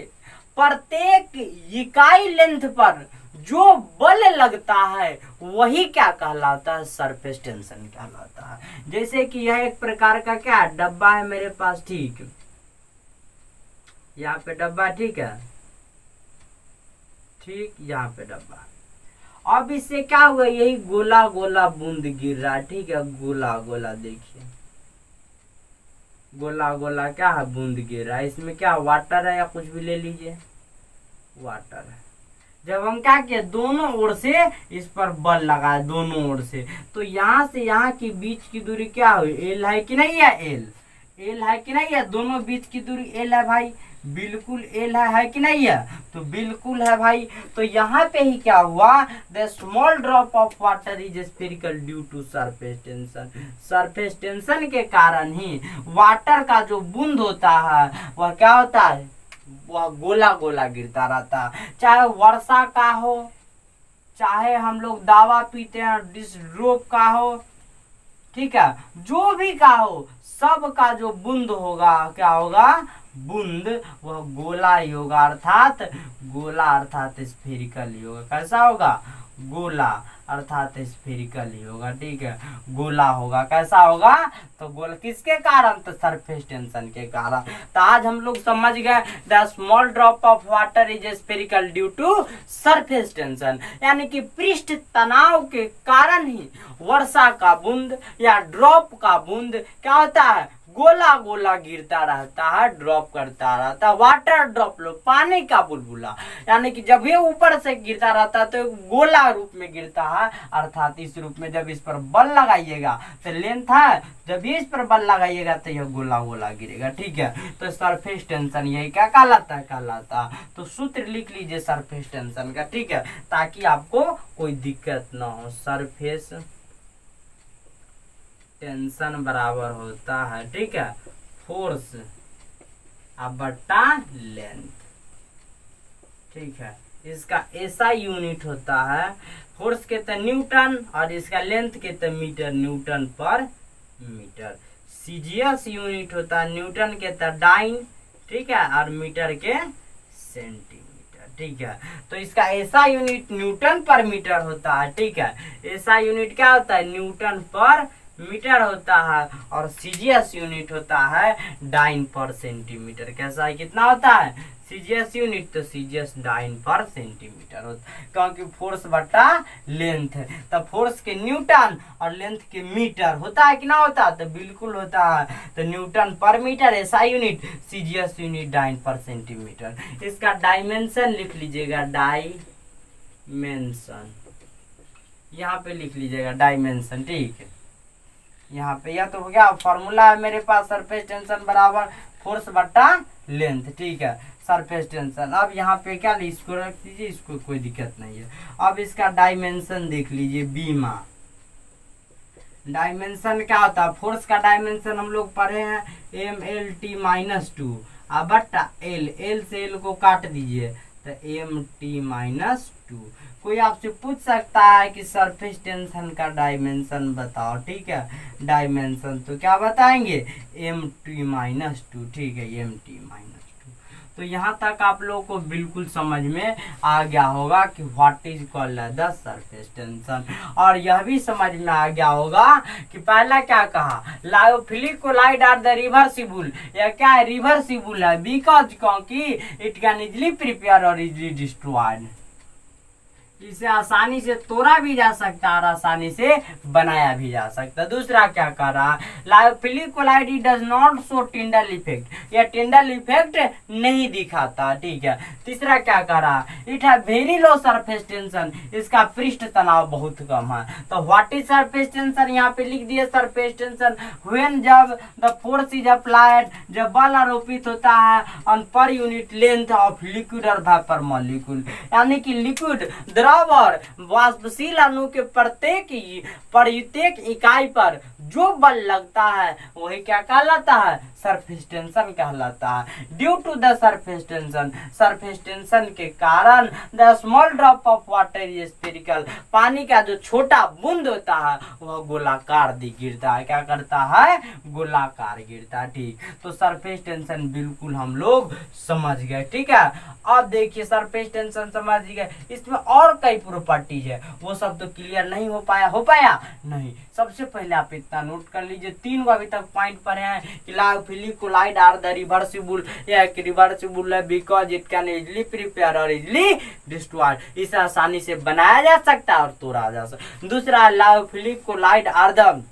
प्रत्येक इकाई लेंथ पर जो बल लगता है वही क्या कहलाता है, सरफेस टेंशन कहलाता है। जैसे कि यह एक प्रकार का क्या डब्बा है मेरे पास, ठीक, यहाँ पे डब्बा, ठीक है, ठीक, यहाँ पे डब्बा। अब इससे क्या हुआ, यही गोला गोला बूंद गिर रहा है, ठीक है, गोला गोला, देखिए गोला गोला क्या है, बूंद गिर रहा है। इसमें क्या वाटर है या कुछ भी ले लीजिए, वाटर है। जब हम क्या किए, दोनों ओर से इस पर बल लगाए, दोनों ओर से, तो यहाँ से यहाँ की बीच की दूरी क्या हुई, एल है कि नहीं है, एल, एल है कि नहीं है, दोनों बीच की दूरी एल है भाई, बिल्कुल एल है कि नहीं है, तो बिल्कुल है भाई। तो यहाँ पे ही क्या हुआ, the small drop of water is spherical due to surface tension, surface tension के कारण ही वाटर का जो बूंद होता है वह क्या होता है, वह गोला गोला गिरता रहता, चाहे वर्षा का हो, चाहे हम लोग दावा पीते हैं डिस ड्रॉप का हो, ठीक है, जो भी का हो, सब का जो बूंद होगा क्या होगा, बूंद, वह गोला ही होगा, अर्थात गोला, अर्थात स्फेरिकल ही होगा। कैसा होगा, गोला, अर्थात स्फेरिकल ही होगा, ठीक है, गोला होगा। कैसा होगा, तो गोला, किसके कारण, तो सरफेस टेंशन के कारण। तो आज हम लोग समझ गए the small drop of water is spherical due to surface tension, यानी कि पृष्ठ तनाव के कारण ही वर्षा का बूंद या ड्रॉप का बूंद क्या होता है, गोला गोला गिरता रहता है, ड्रॉप करता रहता है। वाटर ड्रॉप लो, पानी का बुलबुला, यानी कि जब ये ऊपर से गिरता रहता है तो गोला रूप में गिरता है, अर्थात इस रूप में जब इस पर बल लगाइएगा तो लेंथ है, जब ये इस पर बल लगाइएगा तो यह गोला गोला गिरेगा, ठीक है। तो सरफेस टेंशन यही क्या कहलाता है, कहलाता। तो सूत्र लिख लीजिए सरफेस टेंशन का, ठीक है, ताकि आपको कोई दिक्कत ना हो। सरफेस टेंशन बराबर होता है, ठीक है, फोर्स बटा लेंथ, ठीक है, इसका ऐसा यूनिट होता है, फोर्स के तो न्यूटन और इसका लेंथ के तो metre, newton per metre. CGS unit होता है, न्यूटन के तो डाइन, ठीक है, और मीटर के सेंटीमीटर, ठीक है। तो इसका ऐसा यूनिट न्यूटन पर मीटर होता है, ठीक है। ऐसा यूनिट क्या होता है? न्यूटन पर मीटर होता है। और सीजीएस यूनिट होता है डाइन पर सेंटीमीटर। कैसा है, कितना होता है सीजीएस यूनिट? तो सीजीएस डाइन पर सेंटीमीटर होता है, क्योंकि फोर्स बटा लेंथ है। तो फोर्स के न्यूटन और लेंथ के मीटर होता है कि ना होता है? तो बिल्कुल होता है। तो newton per metre SI unit, CGS unit dyne per centimetre. इसका डायमेंशन लिख लीजिएगा, डायमेंशन यहाँ पे लिख लीजिएगा डायमेंशन, ठीक है। यहाँ पे यह तो हो गया। फॉर्मूला है मेरे पास सरफेस टेंशन बराबर फोर्स बटा लेंथ, ठीक है, सरफेस टेंशन। अब यहाँ पे क्या इसको रख दीजिए, इसको कोई दिक्कत नहीं है। अब इसका डायमेंशन देख लीजिए, बीमा। डायमेंशन क्या होता है? फोर्स का डायमेंशन हम लोग पढ़े हैं MLT-2 अब बटा L, L से L को काट दीजिए तो MT-2। कोई आपसे पूछ सकता है कि सरफेस टेंशन का डायमेंशन बताओ, ठीक है, डायमेंशन तो क्या बताएंगे? MT-2, ठीक है, MT-2। तो यहाँ तक आप लोगों को बिल्कुल समझ में आ गया होगा कि what is called the surface tension. और यह भी समझ में आ गया होगा कि पहला क्या कहा, लायोफिलिक colloid are the reversible. यह क्या है? रिवर्सिबल है, बिकॉज क्योंकि इट कैन इजली प्रिपेयर और इजली डिस्ट्रॉयड। इसे आसानी से तोड़ा भी जा सकता है और आसानी से बनाया भी जा सकता है। दूसरा क्या कर रहा है, लायोफिलिक colloid does not show टिंडल इफेक्ट। यह टिंडल इफेक्ट नहीं दिखाता, ठीक है। तीसरा क्या कर रहा है, इट है वेरी लो सरफेस टेंशन। इसका पृष्ठ तनाव बहुत कम है। तो व्हाट इज सरफेस टेंशन, यहाँ पे लिख दिए सरफेस टेंशन व्हेन, जब द फोर्स इज अप्लाइड, जब बल आरोपित होता है on per unit length of liquid और वेपर मॉलिक्यूल। यानी कि लिक्विड और वाष्पशील अणु के प्रत्येक इकाई पर जो बल लगता है वही क्या कहलाता है? सरफेस टेंशन कहलाता है। Due to the surface tension, surface tension के कारण the small drop of water is spherical. पानी का जो छोटा बूंद होता है वह गोलाकार गिरता है। क्या करता है? गोलाकार गिरता है, ठीक। तो सरफेस टेंशन बिल्कुल हम लोग समझ गए, ठीक है। अब देखिए सरफेस टेंशन समझ गए, इसमें और कई प्रॉपर्टीज है, वो सब तो क्लियर नहीं हो पाया। हो पाया नहीं? सबसे पहले आप इतना नोट कर लीजिए, 3 को अभी तक पॉइंट पढ़े हैं कि लायोफिलिक colloid are the reversible. यह एक रिवर्सिबल है because it can easily prepare और इजली डिस्ट्रॉयड। इसे आसानी से बनाया जा सकता है और तोड़ा जा सकता। दूसरा, लायोफिलिक colloid are the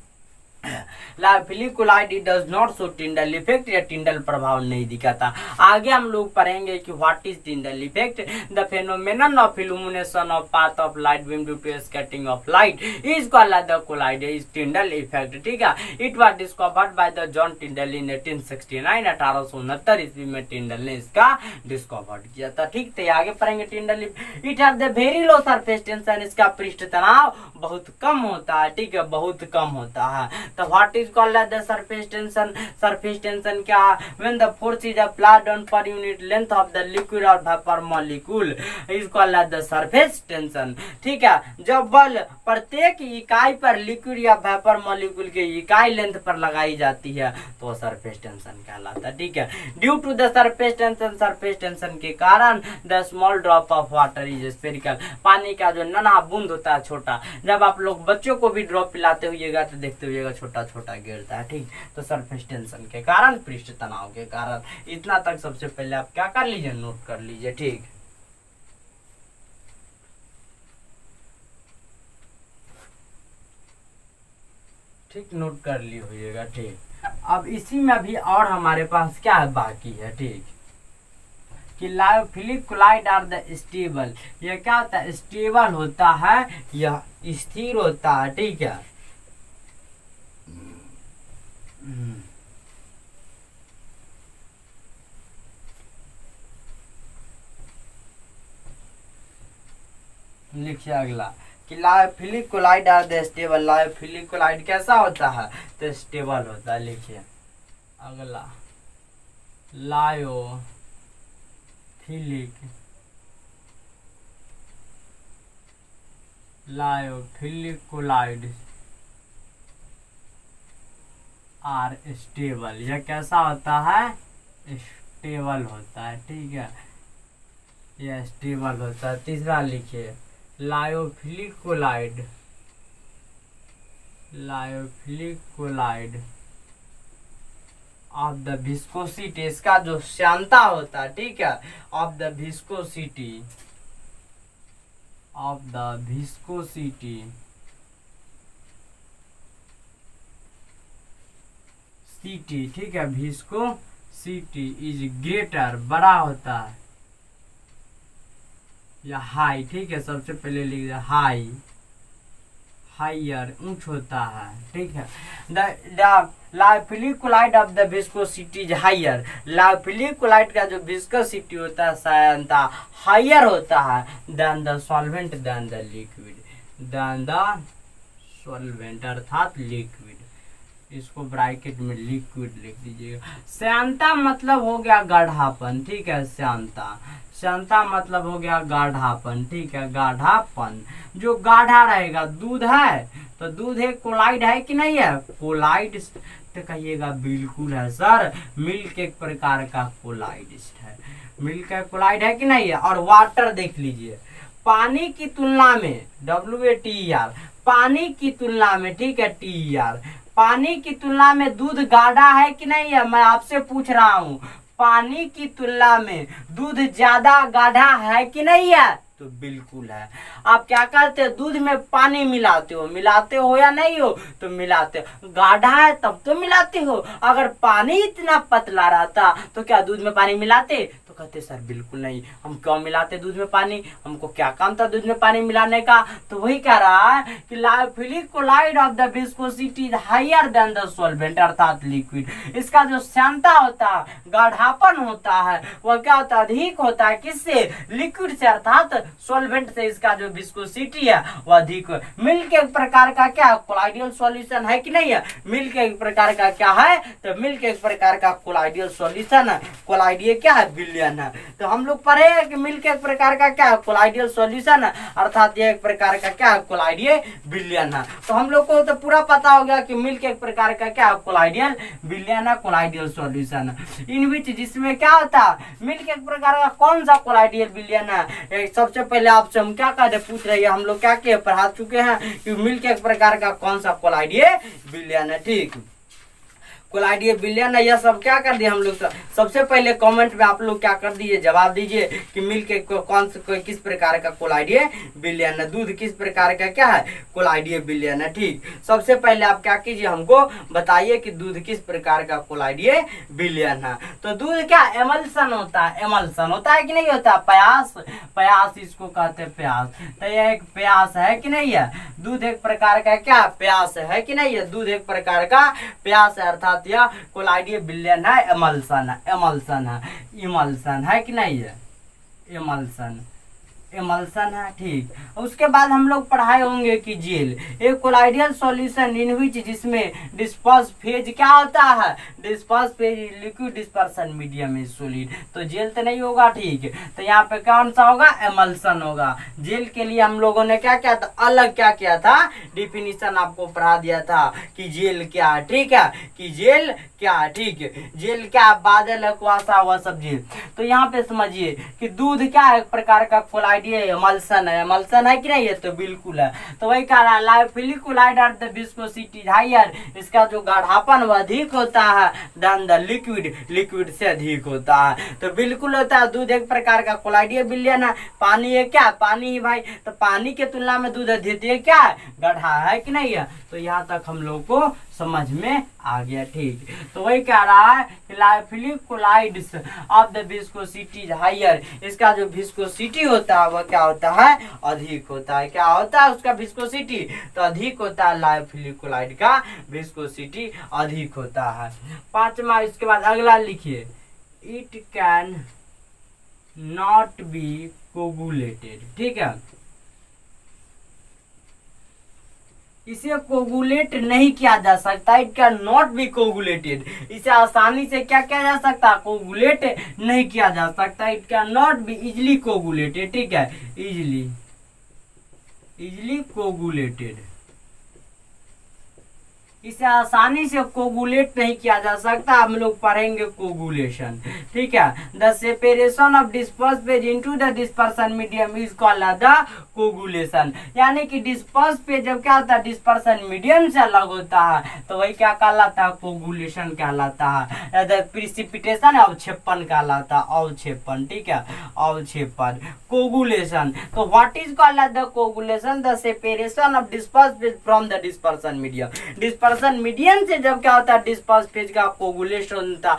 लायोफिलिक colloid does not show टिंडल इफेक्ट। या टिंडल प्रभाव नहीं दिखाता। आगे हम लोग पढ़ेंगे कि what is टिंडल इफेक्ट, the phenomenon of illumination of path of light beam due to scattering of light is called the colloid is टिंडल इफेक्ट, ठीक है। It was discovered by the जॉन टिंडल in 1869। 1869 ईस्वी में टिंडल ने इसका discover किया था, ठीक। तो आगे पढ़ेंगे टिंडल इफेक्ट, it has the very low surface tension. इसका पृष्ठ तनाव बहुत कम होता है, ठीक है, बहुत कम होता है। तो what is called the surface tension, surface tension क्या? When the force is applied on per unit length of the liquid और vapour molecule is called the surface tension, ठीक है। जब बल प्रत्येक इकाई पर लिक्विड या वेपर मॉलिक्यूल के इकाई लेंथ पर लगाई जाती है तो सरफेस टेंशन कहलाता है, ठीक है। Due to the surface tension, surface tension के कारण the small drop of water is spherical. पानी का जो नन्हा बूंद होता है छोटा, जब आप लोग बच्चों को भी ड्रॉप पिलाते हुएगा तो देखते हुएगा छोटा छोटा गिरता है, ठीक। तो सरफेस टेंशन के कारण, पृष्ठ तनाव के कारण। इतना तक सबसे पहले आप क्या कर लीजिए, नोट कर लीजिए, ठीक। ठीक नोट कर ली होगा, ठीक। अब इसी में भी और हमारे पास क्या है? बाकी है, ठीक। कि लायोफिलिक colloid are the stable, यह क्या होता है? स्टेबल होता है, यह स्थिर होता है, ठीक है। लिखिए अगला कि लायोफिलिक colloid are the stable. लायोफिलिक colloid कैसा होता है? तो स्टेबल होता है। लिखिए अगला, लायोफिलिक कोलाइड आर स्टेबल। यह कैसा होता है? स्टेबल होता है, ठीक है। यह स्टेबल होता है। तीसरा लिखिए लायोफिलिक colloid, लायोफिलिक colloid of the viscosity, इसका जो श्यानता होता है, ठीक है, of the viscosity, of the viscosity city, ठीक है, विस्कोसिटी इज ग्रेटर, बड़ा होता है या हाई, ठीक है, सबसे पहले लिख दिया हाई, हायर, ऊंच होता है, ठीक है। The लायोफिलिक colloid of the viscosity is higher, लायोफिलिक colloid का जो विस्कोसिटी होता है सायंता हायर होता है than the solvent, than the liquid, than the solvent अर्थात लिक्विड, इसको ब्रैकेट में लिक्विड लिख दीजिएगा। सायंता मतलब हो गया गाढ़ापन, ठीक है, सायंता, सायंता मतलब हो गया गाढ़ापन, ठीक है, गाढ़ापन, जो गाढ़ा रहेगा। दूध है तो दूध एक कोलाइड है कि नहीं है, कोलाइड तो कहिएगा बिल्कुल है सर, मिल्क एक प्रकार का कोलाइड है, मिल्क का कोलाइड है कि नहीं है। और वाटर देख लीजिए पानी की तुलना में, WATER पानी की तुलना में, ठीक है, TER पानी की तुलना में दूध गाढ़ा है कि नहीं है। मैं आपसे पूछ रहा हूँ पानी की तुलना में दूध ज्यादा गाढ़ा है कि नहीं है, तो बिल्कुल है। आप क्या करते हो दूध में पानी मिलाते हो, मिलाते हो या नहीं हो, तो मिलाते हो, गाढ़ा है तब तो मिलाते हो, अगर पानी इतना पतला रहता तो क्या दूध में पानी मिलाते, तो कहते सर बिल्कुल नहीं, हम क्यों मिलाते दूध में पानी, हमको क्या काम था दूध में पानी मिलाने का। तो वही कह रहा है कि लायोफिलिक colloid of the viscosity is higher than the solvent अर्थात लिक्विड, इसका जो श्यानता होता है, गाढ़ापन होता है, वह क्या होता है, अधिक होता है, किससे, लिक्विड से अर्थात सॉल्वेंट से, इसका जो विस्कोसिटी है वह अधिक। मिल्क एक प्रकार का क्या कोलाइडियल सॉल्यूशन है कि नहीं है, मिल्क एक प्रकार का क्या है, तो मिल्क एक प्रकार का कोलाइडियल सॉल्यूशन है, कोलाइडियल क्या है, बिलियन। तो हम लोग पढ़े हैं कि मिल्क एक प्रकार का क्या है, कोलाइडियल सॉल्यूशन है, अर्थात ये एक प्रकार का क्या है, कोलाइडियल विलयन है। तो हम लोग को तो पूरा पता हो गया कि मिल्क एक प्रकार का क्या है, कोलाइडियल विलयन है, कोलाइडियल सॉल्यूशन है। इन विच, जिसमें क्या होता है, मिल्क एक प्रकार का कौन सा कोलाइडियल विलयन है। सबसे पहले आपसे हम क्या कहते पूछ रहे हैं, हम लोग क्या के पढ़ा चुके हैं कि मिल्क एक प्रकार का कौन सा कोलाइडियल विलयन है, ठीक, कोलाइडियल विलयन है। यह सब क्या कर दिए हम लोग, सबसे पहले कमेंट में आप लोग क्या कर दीजिए, जवाब दीजिए कि मिल्क कौन सा, किस प्रकार का कोलाइडियल विलयन है, दूध किस प्रकार का क्या है, कोलाइडियल विलयन है, ठीक। सबसे पहले आप क्या कीजिए, हमको बताइए कि दूध किस प्रकार का कोलाइडियल विलयन है। तो दूध क्या एमल्सन होता है, एमल्सन होता है कि नहीं होता, प्यास, प्यास इसको कहते हैं, प्यास, तो यह एक प्यास है कि नहीं है, दूध एक प्रकार का क्या प्यास है कि नहीं है, दूध एक प्रकार का प्यास है अर्थात कोलाइडियल विलयन है, एमल्सन है, एमल्सन है, इमल्सन है कि नहीं है, एमल्सन, एमल्सन है, ठीक। उसके बाद हम लोग पढ़ाए होंगे कि जेल, एक कोलाइडियल सॉल्यूशन इन विच, जिसमें डिस्पर्स फेज क्या होता है, disperse phase liquid, dispersion medium is solid, तो जेल तो नहीं होगा, ठीक। तो यहाँ पे कौन सा होगा, एमल्सन होगा। जेल के लिए हम लोगों ने क्या किया था, अलग क्या किया था, डिफिनीशन आपको पढ़ा दिया था कि जेल क्या है, ठीक है, कि जेल क्या है, ठीक, जेल क्या, बादल है, कुआसा, वह सब जेल। तो यहाँ पे समझिए कि दूध क्या है, एक प्रकार का कोलाइड, एमल्सन है, एमल्सन है कि नहीं है, तो बिल्कुल है। तो वही कह रहा है लायोफिलिक colloid of the viscosity higher, इसका जो गाढ़ापन वह अधिक होता है देन द लिक्विड, लिक्विड से अधिक होता है, तो बिल्कुल होता है। दूध एक प्रकार का कोलाइडियल विलयन है, पानी है क्या, पानी ही भाई, तो पानी के तुलना में दूध अधिक क्या है, गाढ़ा है कि नहीं है। तो यहाँ तक हम लोग को समझ में आ गया, ठीक। तो वही कह रहा है लायोफिलिक colloid of the viscosity higher, इसका जो विस्कोसिटी होता है वह क्या होता है, अधिक होता है, क्या होता है उसका विस्कोसिटी, तो अधिक होता है, लायोफिलिक कोलाइड का विस्कोसिटी अधिक होता है। पांचवा, इसके बाद अगला लिखिए, it can not be coagulated, ठीक है, इसे कोगुलेट नहीं किया जा सकता, it can not be coagulated, इसे आसानी से क्या किया जा सकता, कोगुलेट नहीं किया जा सकता, it can not be easily coagulated, ठीक है, इजिली, इजिली कोगुलेटेड, इसे आसानी से कोगुलेट नहीं किया जा सकता। हम लोग पढ़ेंगे कोगुलेशन, ठीक है। The separation of disperse phase into the dispersion medium is called the coagulation. यानी कि डिस्पर्स पेज जब क्या होता है डिस्पर्सन मीडियम से अलग होता है तो वही क्या कहलाता है कोगुलेशन कहलाता है। द प्रिसिपिटेशन अवक्षेपण कहलाता है, अवक्षेपण, ठीक है, अवक्षेपण कोगुलेशन। तो what is called the coagulation? The separation of disperse phase from the dispersion medium. Disperse medium से जब क्या होता है डिस्पर्स पेज का कोगुलेशन होता,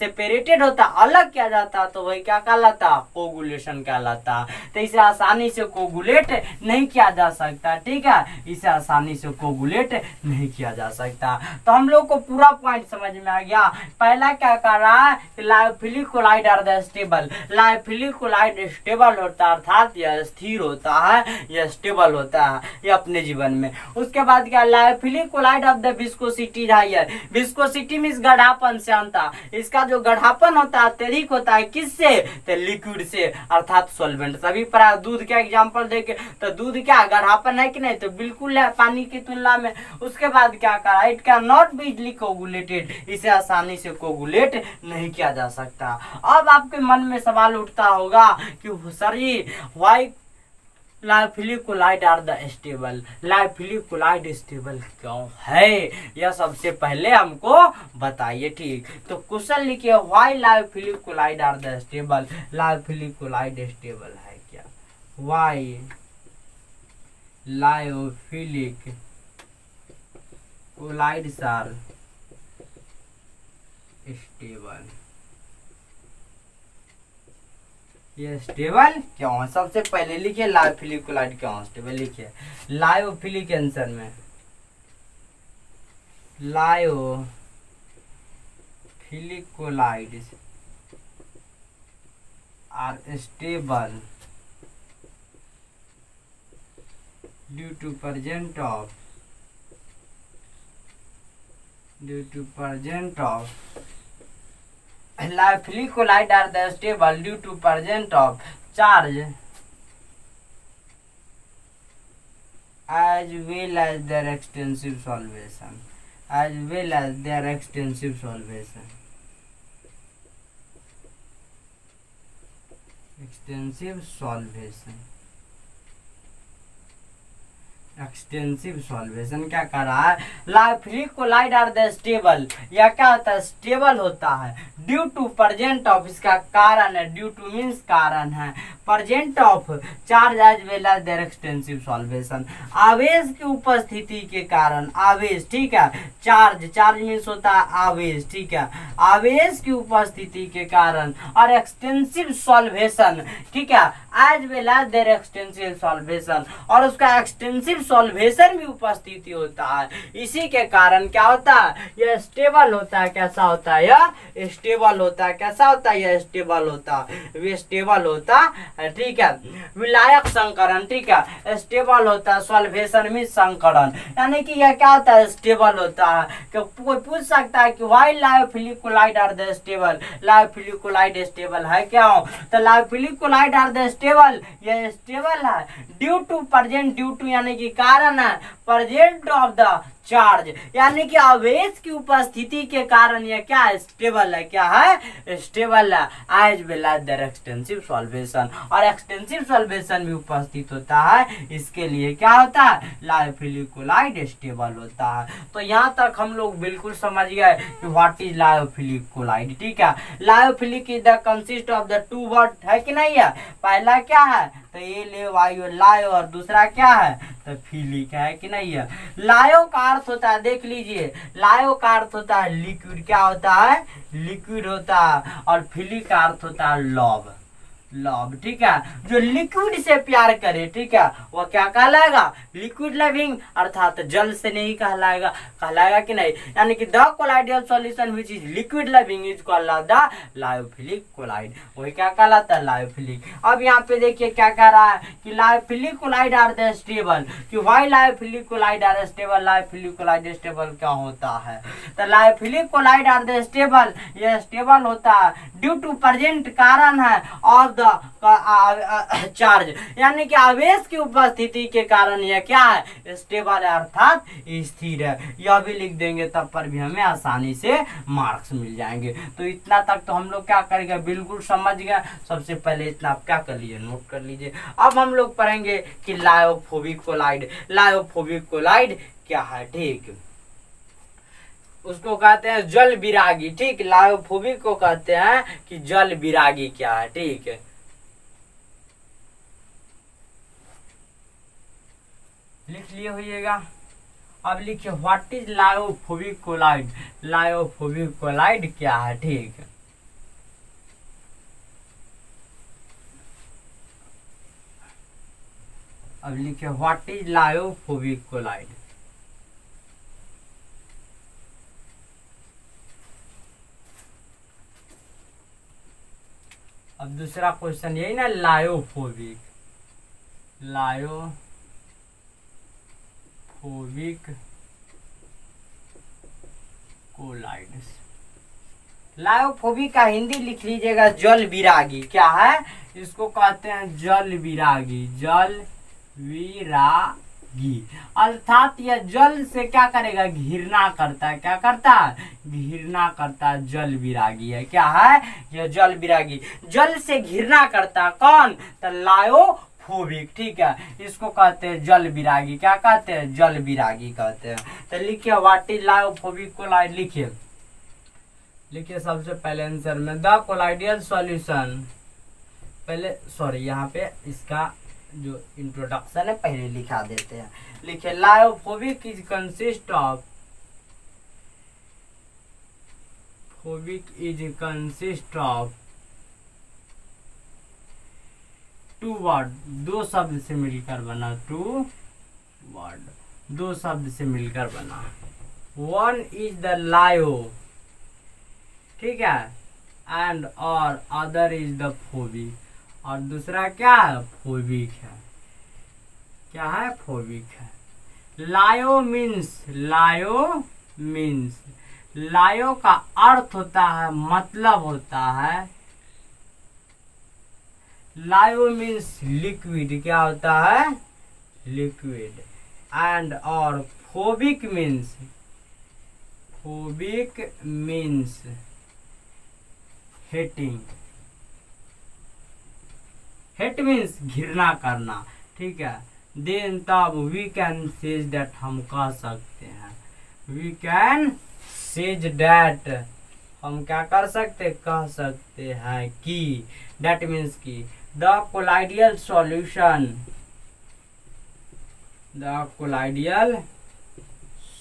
सेपरेटेड होता, अलग किया जाता तो वही क्या कहलाता कोगुलेशन कहलाता। तो इसे आसानी से कोगुलेट नहीं किया जा सकता, ठीक है, इसे आसानी से कोगुलेट नहीं किया जा सकता। तो हम लोग को पूरा पॉइंट समझ में आ गया। पहला क्या कर रहा है lyophilic colloid are the stable. Lyophilic colloid stable होता है अर्थात यह स्थिर होता है, यह स्टेबल होता है ये अपने जीवन में। उसके बाद क्या lyophilic colloid of the viscosity higher. Viscosity means गढ़ापन से अंता, इसका जो गढ़ापन होता है अत्यधिक होता है किससे तो लिक्विड से अर्थात सॉल्वेंट। सभी पर दूध का एग्जांपल देके तो दूध क्या गढ़ापन है कि नहीं तो बिल्कुल है पानी की तुलना में। उसके बाद क्या करा it can not be easily coagulated, इसे आसानी से कोगुलेट नहीं किया जा सकता। अब आपके मन में सवाल उठता होगा कि sir ji why lyophilic colloid are the stable, lyophilic colloid stable क्यों है, यह सबसे पहले हमको बताइए, ठीक। तो क्वेश्चन लिखिए why lyophilic colloid are the stable. Lyophilic colloid stable है क्या? Why lyophilic colloids are stable, ये स्टेबल क्यों है? सबसे पहले लिखिए लाइफिलिक कोलाइड क्यों स्टेबल, लिखिए लाइफिलिक आंसर में lyophilic colloids are stable due to present of lyophilic colloid are the stable due to present of charge as well as their extensive solvation। क्या कर रहा है lyophilic colloid are the stable, या क्या होता है stable होता है ड्यू टू प्रेजेंट ऑफ, इसका कारण है, ड्यू टू मीन्स कारण है, present of charge as well as there extensive solvation, आवेश की उपस्थिति के कारण, आवेश, ठीक है, चार्ज मीन्स होता है आवेश, ठीक है, आवेश की उपस्थिति के कारण और एक्सटेंसिव सॉल्वेशन, ठीक है, as well as there extensive solvation, और उसका एक्सटेंसिव सॉल्वेशन भी उपस्थिति होता है, इसी के कारण क्या होता है यह स्टेबल होता है। कैसा होता है यह स्टेबल होता है, कैसा होता है यह स्टेबल होता है, स्टेबल होता है, ठीक है, विलायक संकरण, ठीक है, स्टेबल होता है, सॉल्वेशन में संकरण, यानी कि यह क्या होता है स्टेबल होता है। कोई पूछ सकता है कि why lyophilic colloid are the stable, lyophilic colloid stable है क्या? तो lyophilic colloid are the stable, यह स्टेबल है due to present, due to यानी कि कारण है, प्रेजेंट ऑफ द चार्ज यानी कि आवेश की उपस्थिति के कारण यह क्या है स्टेबल है, क्या है स्टेबल है, as well as there extensive solvation, और एक्सटेंसिव सॉल्वेशन भी उपस्थित होता है, इसके लिए क्या होता है लाइफिली कोलाइड स्टेबल होता है। तो यहाँ तक हम लोग बिल्कुल समझ गए कि व्हाट इज लाइफिली कोलाइड, ठीक है। Lyophilic is the consist of the two word है कि नहीं है, पहला क्या है तो ये ले वायु लायो, और दूसरा क्या है तो फिलिक है कि नहीं है। लायो का अर्थ होता है, देख लीजिए, लायो का अर्थ होता है लिक्विड, क्या होता है लिक्विड होता है, और फिलिक का अर्थ होता है लॉब, लॉब, ठीक है, जो लिक्विड से प्यार करे, ठीक है, वह क्या कहलाएगा लिक्विड लविंग अर्थात जल से नहीं कहलाएगा, कहलाएगा कि नहीं, यानी कि the colloidal solution which is liquid loving is called the lyophilic colloid, वही क्या कहलाता है लाइफिलिक। अब यहाँ पे देखिए क्या कह रहा है कि lyophilic colloid are the stable, कि why lyophilic colloid are stable, lyophilic colloid stable क्या होता है तो lyophilic colloid are the stable, यह स्टेबल होता है ड्यू टू प्रेजेंट कारण है, और का चार्ज यानी कि आवेश की उपस्थिति के कारण यह क्या है, स्टेबल अर्थात स्थिर है। यह भी लिख देंगे तब पर भी हमें आसानी से मार्क्स मिल जाएंगे। तो इतना तक तो हम लोग क्या करेंगे, बिल्कुल समझ गए। सबसे पहले इतना आप क्या कर लीजिए, नोट कर लीजिए। अब हम लोग पढ़ेंगे कि लायोफोबिक कोलाइड, लायोफोबिक कोलाइड क्या है, ठीक, उसको कहते हैं जल विरागी, ठीक, लायोफोबिक को कहते हैं कि जल विरागी क्या है, ठीक है, लिख लिए होइएगा। अब लिखिए what is लायोफोबिक colloid, लायोफोबिक colloid क्या है, ठीक है। अब लिखिए व्हाट इज लायोफोबिक कोलाइड, अब दूसरा क्वेश्चन यही ना, लायोफोबिक, लायोफोबिक कोलाइड्स, लायोफोबिक का हिंदी लिख लीजिएगा जल विरागी, क्या है, इसको कहते हैं जल विरागी, जल विरागी अर्थात यह जल से क्या करेगा, घिरना करता है, क्या करता है, घिरना करता है, जल विरागी है, क्या है यह जल विरागी, जल से घिरना करता कौन, तो लायोफोबिक, ठीक है, इसको कहते हैं जल विरागी, क्या कहते हैं, जल विरागी कहते हैं। तो लिखिए व्हाट इज लायोफोबिक कोलाइड, लिखिए, लिखिए सबसे पहले आंसर में द कोलाइडियल सॉल्यूशन, पहले सॉरी यहाँ पे इसका जो इंट्रोडक्शन है पहले लिखा देते हैं। लिखे लायोफोबिक is consist of, phobic is consist of two word, दो शब्द से मिलकर बना, टू वर्ड, दो शब्द से मिलकर बना, वन इज द लायो, ठीक है, एंड और अदर इज द फोबिक, और दूसरा क्या है, फोबिक है, क्या है, फोबिक है। लायो मीन्स, लायो मीन्स, लायो का अर्थ होता है, मतलब होता है, लायो मीन्स लिक्विड, क्या होता है, लिक्विड, एंड और phobic means, phobic means hating, hate means घिरना करना, ठीक है। देन तब वी कैन सेज डैट, हम कह सकते हैं, वी कैन सेज डैट, हम क्या कर सकते, कह सकते हैं कि, डैट मीन्स की the colloidal solution, the colloidal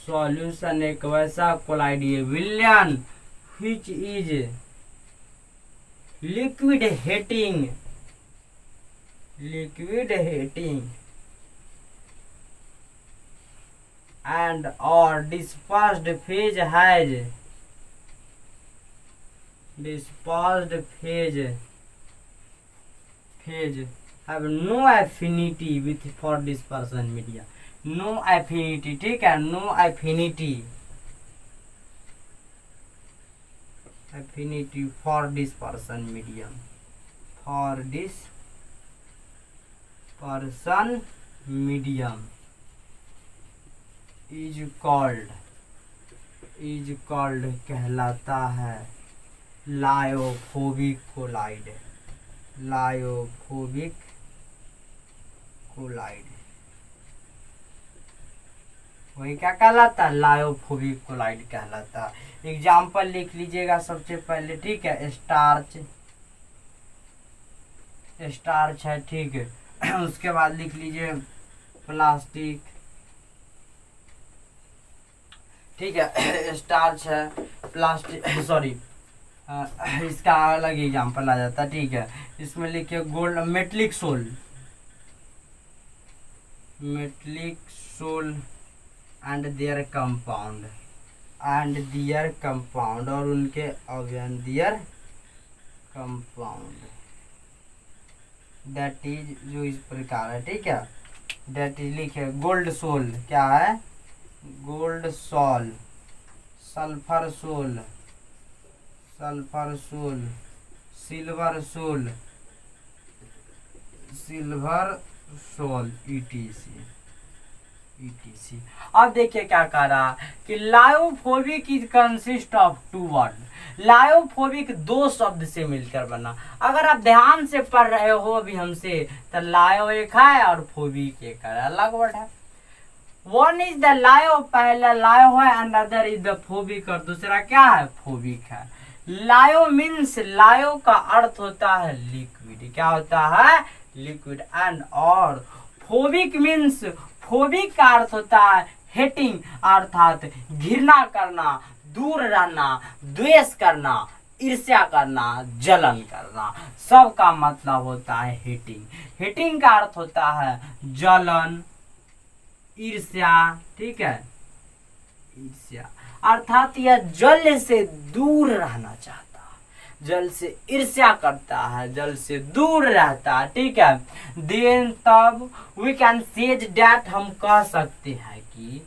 solution एक वैसा कोलाइडियल विलयन which is liquid hating, liquid hating and और dispersed phase has, dispersed phase have no affinity with for dispersion media, no affinity, ठीक है, no affinity, affinity for dispersion medium, for dispersion medium is called, is called कहलाता है लायोफोबिक colloid, लायोफोबिक collide, वही क्या कहलाता है, लायोफोबिक collide कहलाता है। एग्जाम्पल लिख लीजिएगा सबसे पहले, ठीक है, स्टार्च, स्टार्च है, ठीक है, उसके बाद लिख लीजिए प्लास्टिक, ठीक है, स्टार्च है, प्लास्टिक, सॉरी इसका अलग एग्जाम्पल आ जाता है, ठीक है। इसमें लिखिए gold, metallic sol, metallic sol and their compound, and their compound, और उनके अवयव, देयर कंपाउंड, दैट इज जो इस प्रकार है, ठीक है, दैट इज लिखे गोल्ड सोल, क्या है, gold sol, sulphur sol, sulphur sol, silver sol, silver sol etc etc. अब देखिए क्या कह रहा कि लायोफोबिक is consist of two word. लायोफोबिक दो शब्द से मिलकर बना। अगर आप ध्यान से पढ़ रहे हो अभी हमसे तो लायो एक है और फोबिक एक है, अलग वर्ड है। वन इज द लायो, पहला लायो है, अनदर इज द फोबिक और दूसरा क्या है फोबिक है। लायो मीन्स लायो का अर्थ होता है लिक्विड, क्या होता है लिक्विड। एंड और फोबिक मीन्स फोबिक का अर्थ होता है हेटिंग अर्थात घृणा करना, दूर रहना, द्वेष करना, ईर्ष्या करना, जलन करना, सब का मतलब होता है हेटिंग। हेटिंग का अर्थ होता है जलन, ईर्ष्या, ठीक है, ईर्ष्या अर्थात यह जल से दूर रहना चाहता, जल से ईर्ष्या करता है, जल से दूर रहता है, ठीक है। देन तब वी कैन सेज डैट, हम कह सकते हैं कि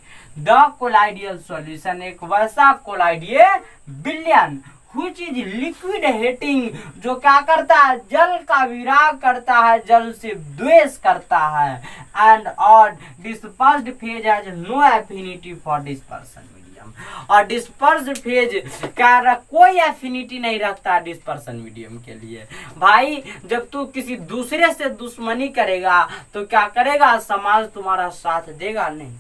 द कोलाइडियल सॉल्यूशन एक वैसा कोलाइडियल विलयन which is लिक्विड हेटिंग, जो क्या करता है जल का विराग करता है, जल से द्वेष करता है। एंड और dispersed phase has no affinity for dispersion medium, और डिस्पर्स्ड फेज कह रहा कोई एफिनिटी नहीं रखता डिस्पर्सन मीडियम के लिए। भाई जब तू किसी दूसरे से दुश्मनी करेगा तो क्या करेगा, समाज तुम्हारा साथ देगा नहीं।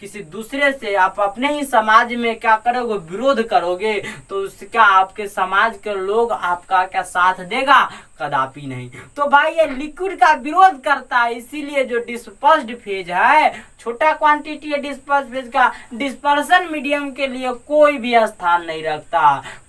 किसी दूसरे से आप अपने ही समाज में क्या करोगे, विरोध करोगे, तो उसका आपके समाज के लोग आपका क्या साथ देगा, कदापि नहीं। तो भाई ये लिक्विड का विरोध करता है, इसीलिए जो डिस्पर्स्ड फेज है छोटा क्वांटिटी है डिस्पर्स्ड फेज का, डिस्पर्सन मीडियम के लिए कोई भी स्थान नहीं रखता,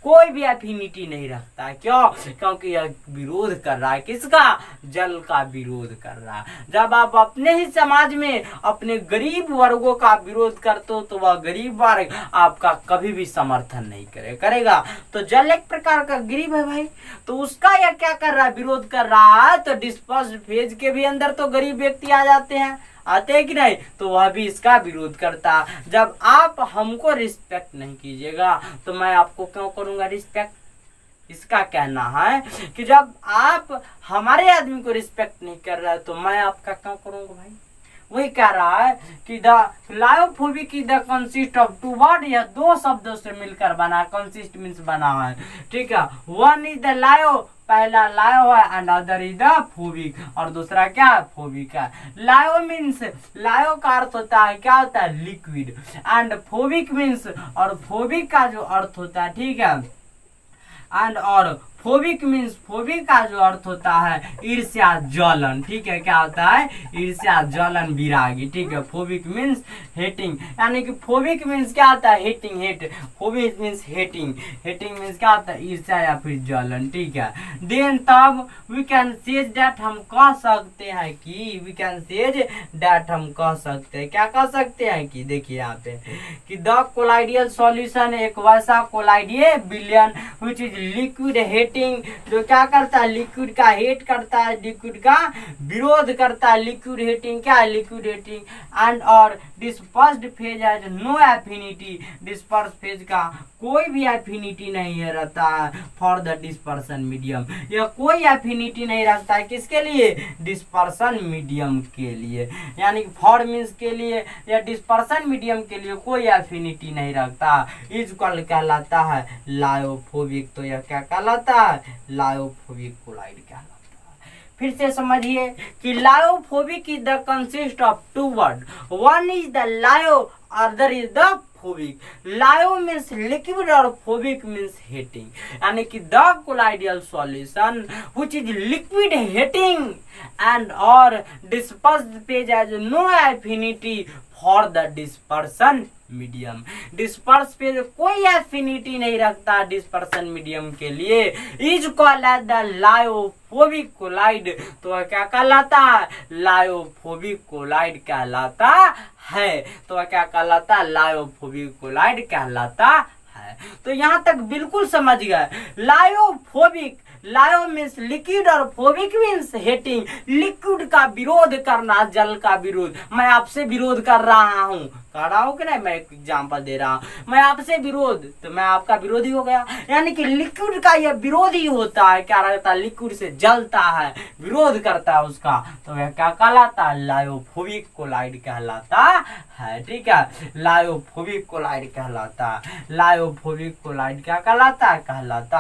कोई भी एफिनिटी नहीं रखता। क्यों? क्योंकि यह विरोध कर रहा है किसका, जल का विरोध कर रहा है। जब आप अपने ही समाज में अपने गरीब वर्गों का विरोध करते हो तो वह गरीब वर्ग आपका कभी भी समर्थन नहीं करेगा। तो जल एक प्रकार का गरीब है भाई, तो उसका यह क्या कर रहा है, विरोध कर रहा है। तो डिस्पर्स्ड फेज के भी अंदर तो गरीब व्यक्ति आ जाते हैं, आते हैं कि नहीं, तो वह भी इसका विरोध करता। जब आप हमको रिस्पेक्ट नहीं कीजिएगा तो मैं आपको क्यों करूंगा रिस्पेक्ट। इसका कहना है कि जब आप हमारे आदमी को रिस्पेक्ट नहीं कर रहे तो मैं आपका क्यों करूंगा भाई। वही कह रहा है कि the लायोफोबिक is the consist of two word, यह दो शब्दों से मिलकर बना, कंसिस्ट मीन्स बना है, ठीक है। वन इज द लायो, पहला लायो है, and other is the phobic और दूसरा क्या है फोबिक है। लायो मीन्स लायो का अर्थ होता है क्या होता है लिक्विड, एंड फोबिक मीन्स और फोबिक का जो अर्थ होता है, ठीक है, एंड और फोबिक मीन्स फोबिक का जो अर्थ होता है ईर्ष्या जलन, ठीक है, क्या होता है ईर्ष्या जलन विरागी, ठीक है। फोबिक मीन्स हेटिंग, यानी कि फोबिक मीन्स क्या होता है hating, hate, phobic means hating, hating means क्या होता है ईर्ष्या या फिर जलन, ठीक है। देन तब वी कैन सेज डैट, हम कह सकते हैं कि वी कैन सेज डैट, हम कह सकते हैं, क्या कह सकते हैं कि देखिए यहाँ पे कि द कोलाइडियल सॉल्यूशन एक वैसा कोलाइडियल विलयन व्हिच इज लिक्विड हेट, जो क्या करता है लिक्विड का हेट करता है, लिक्विड का विरोध करता है, लिक्विड हेटिंग क्या है लिक्विड हेटिंग। एंड और dispersed phase has no affinity, disperse phase का कोई भी एफिनिटी नहीं है रहता है फॉर द डिस्पर्सन मीडियम, यह कोई एफिनिटी नहीं रखता है किसके लिए, डिस्पर्सन मीडियम के लिए, यानी फॉर मीन्स के लिए या डिस्पर्सन मीडियम के लिए कोई एफिनिटी नहीं रखता। इज कॉल्ड कहलाता है लायोफोबिक, तो यह क्या कहलाता है लायोफोबिक कोलाइड कहलाता है। फिर से समझिए कि लायोफोबिक is the consist of two word, one is the lyo other is the phobic. Lyo means liquid और फोबिक मीन्स हेटिंग, यानी कि the colloidal solution which is liquid hating and और dispersed phase has no affinity for the dispersion medium, disperse पे कोई affinity नहीं रखता dispersion medium के लिए। Is called as the लायोफोबिक colloid, तो क्या कहलाता है लायोफोबिक कोलाइड कहलाता है, तो क्या कहलाता है लायोफोबिक कोलाइड कहलाता है। तो यहाँ तक बिल्कुल समझ गए। लायोफोबिक, लायो मीन्स लिक्विड और फोबिक मीन्स हेटिंग, लिक्विड का विरोध करना, जल का विरोध, मैं आपसे विरोध कर रहा हूँ खड़ा हो के ना मैं एग्जाम्पल दे रहा हूँ, मैं आपसे विरोध तो मैं आपका विरोधी हो गया, यानी कि लिक्विड का यह विरोधी होता है, क्या रहता है लिक्विड से जलता है, विरोध करता है उसका, तो वह क्या कहलाता है लायोफोबिक कोलाइड कहलाता है। ठीक है, लायोफोबिक कोलाइड कहलाता है, लायोफोबिक कोलाइड क्या कहलाता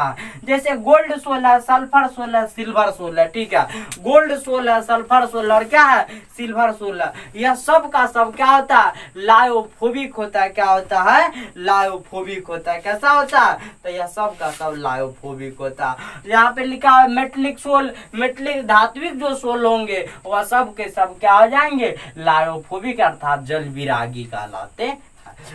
है जैसे गोल्ड 16, सल्फर 16, सिल्वर 16। ठीक है, गोल्ड 16, सल्फर 16 और क्या है सिल्वर 16, यह सब का सब क्या होता है लायोफोबिक होता है, क्या होता है लायोफोबिक होता है, कैसा होता है तो यह सब का सब लायोफोबिक होता है। यहाँ पे लिखा है मेटलिक सोल, मेटलिक धात्विक जो सोल होंगे वह सब के सब क्या हो जाएंगे लायोफोबिक अर्थात जल विरागी कहलाते हैं।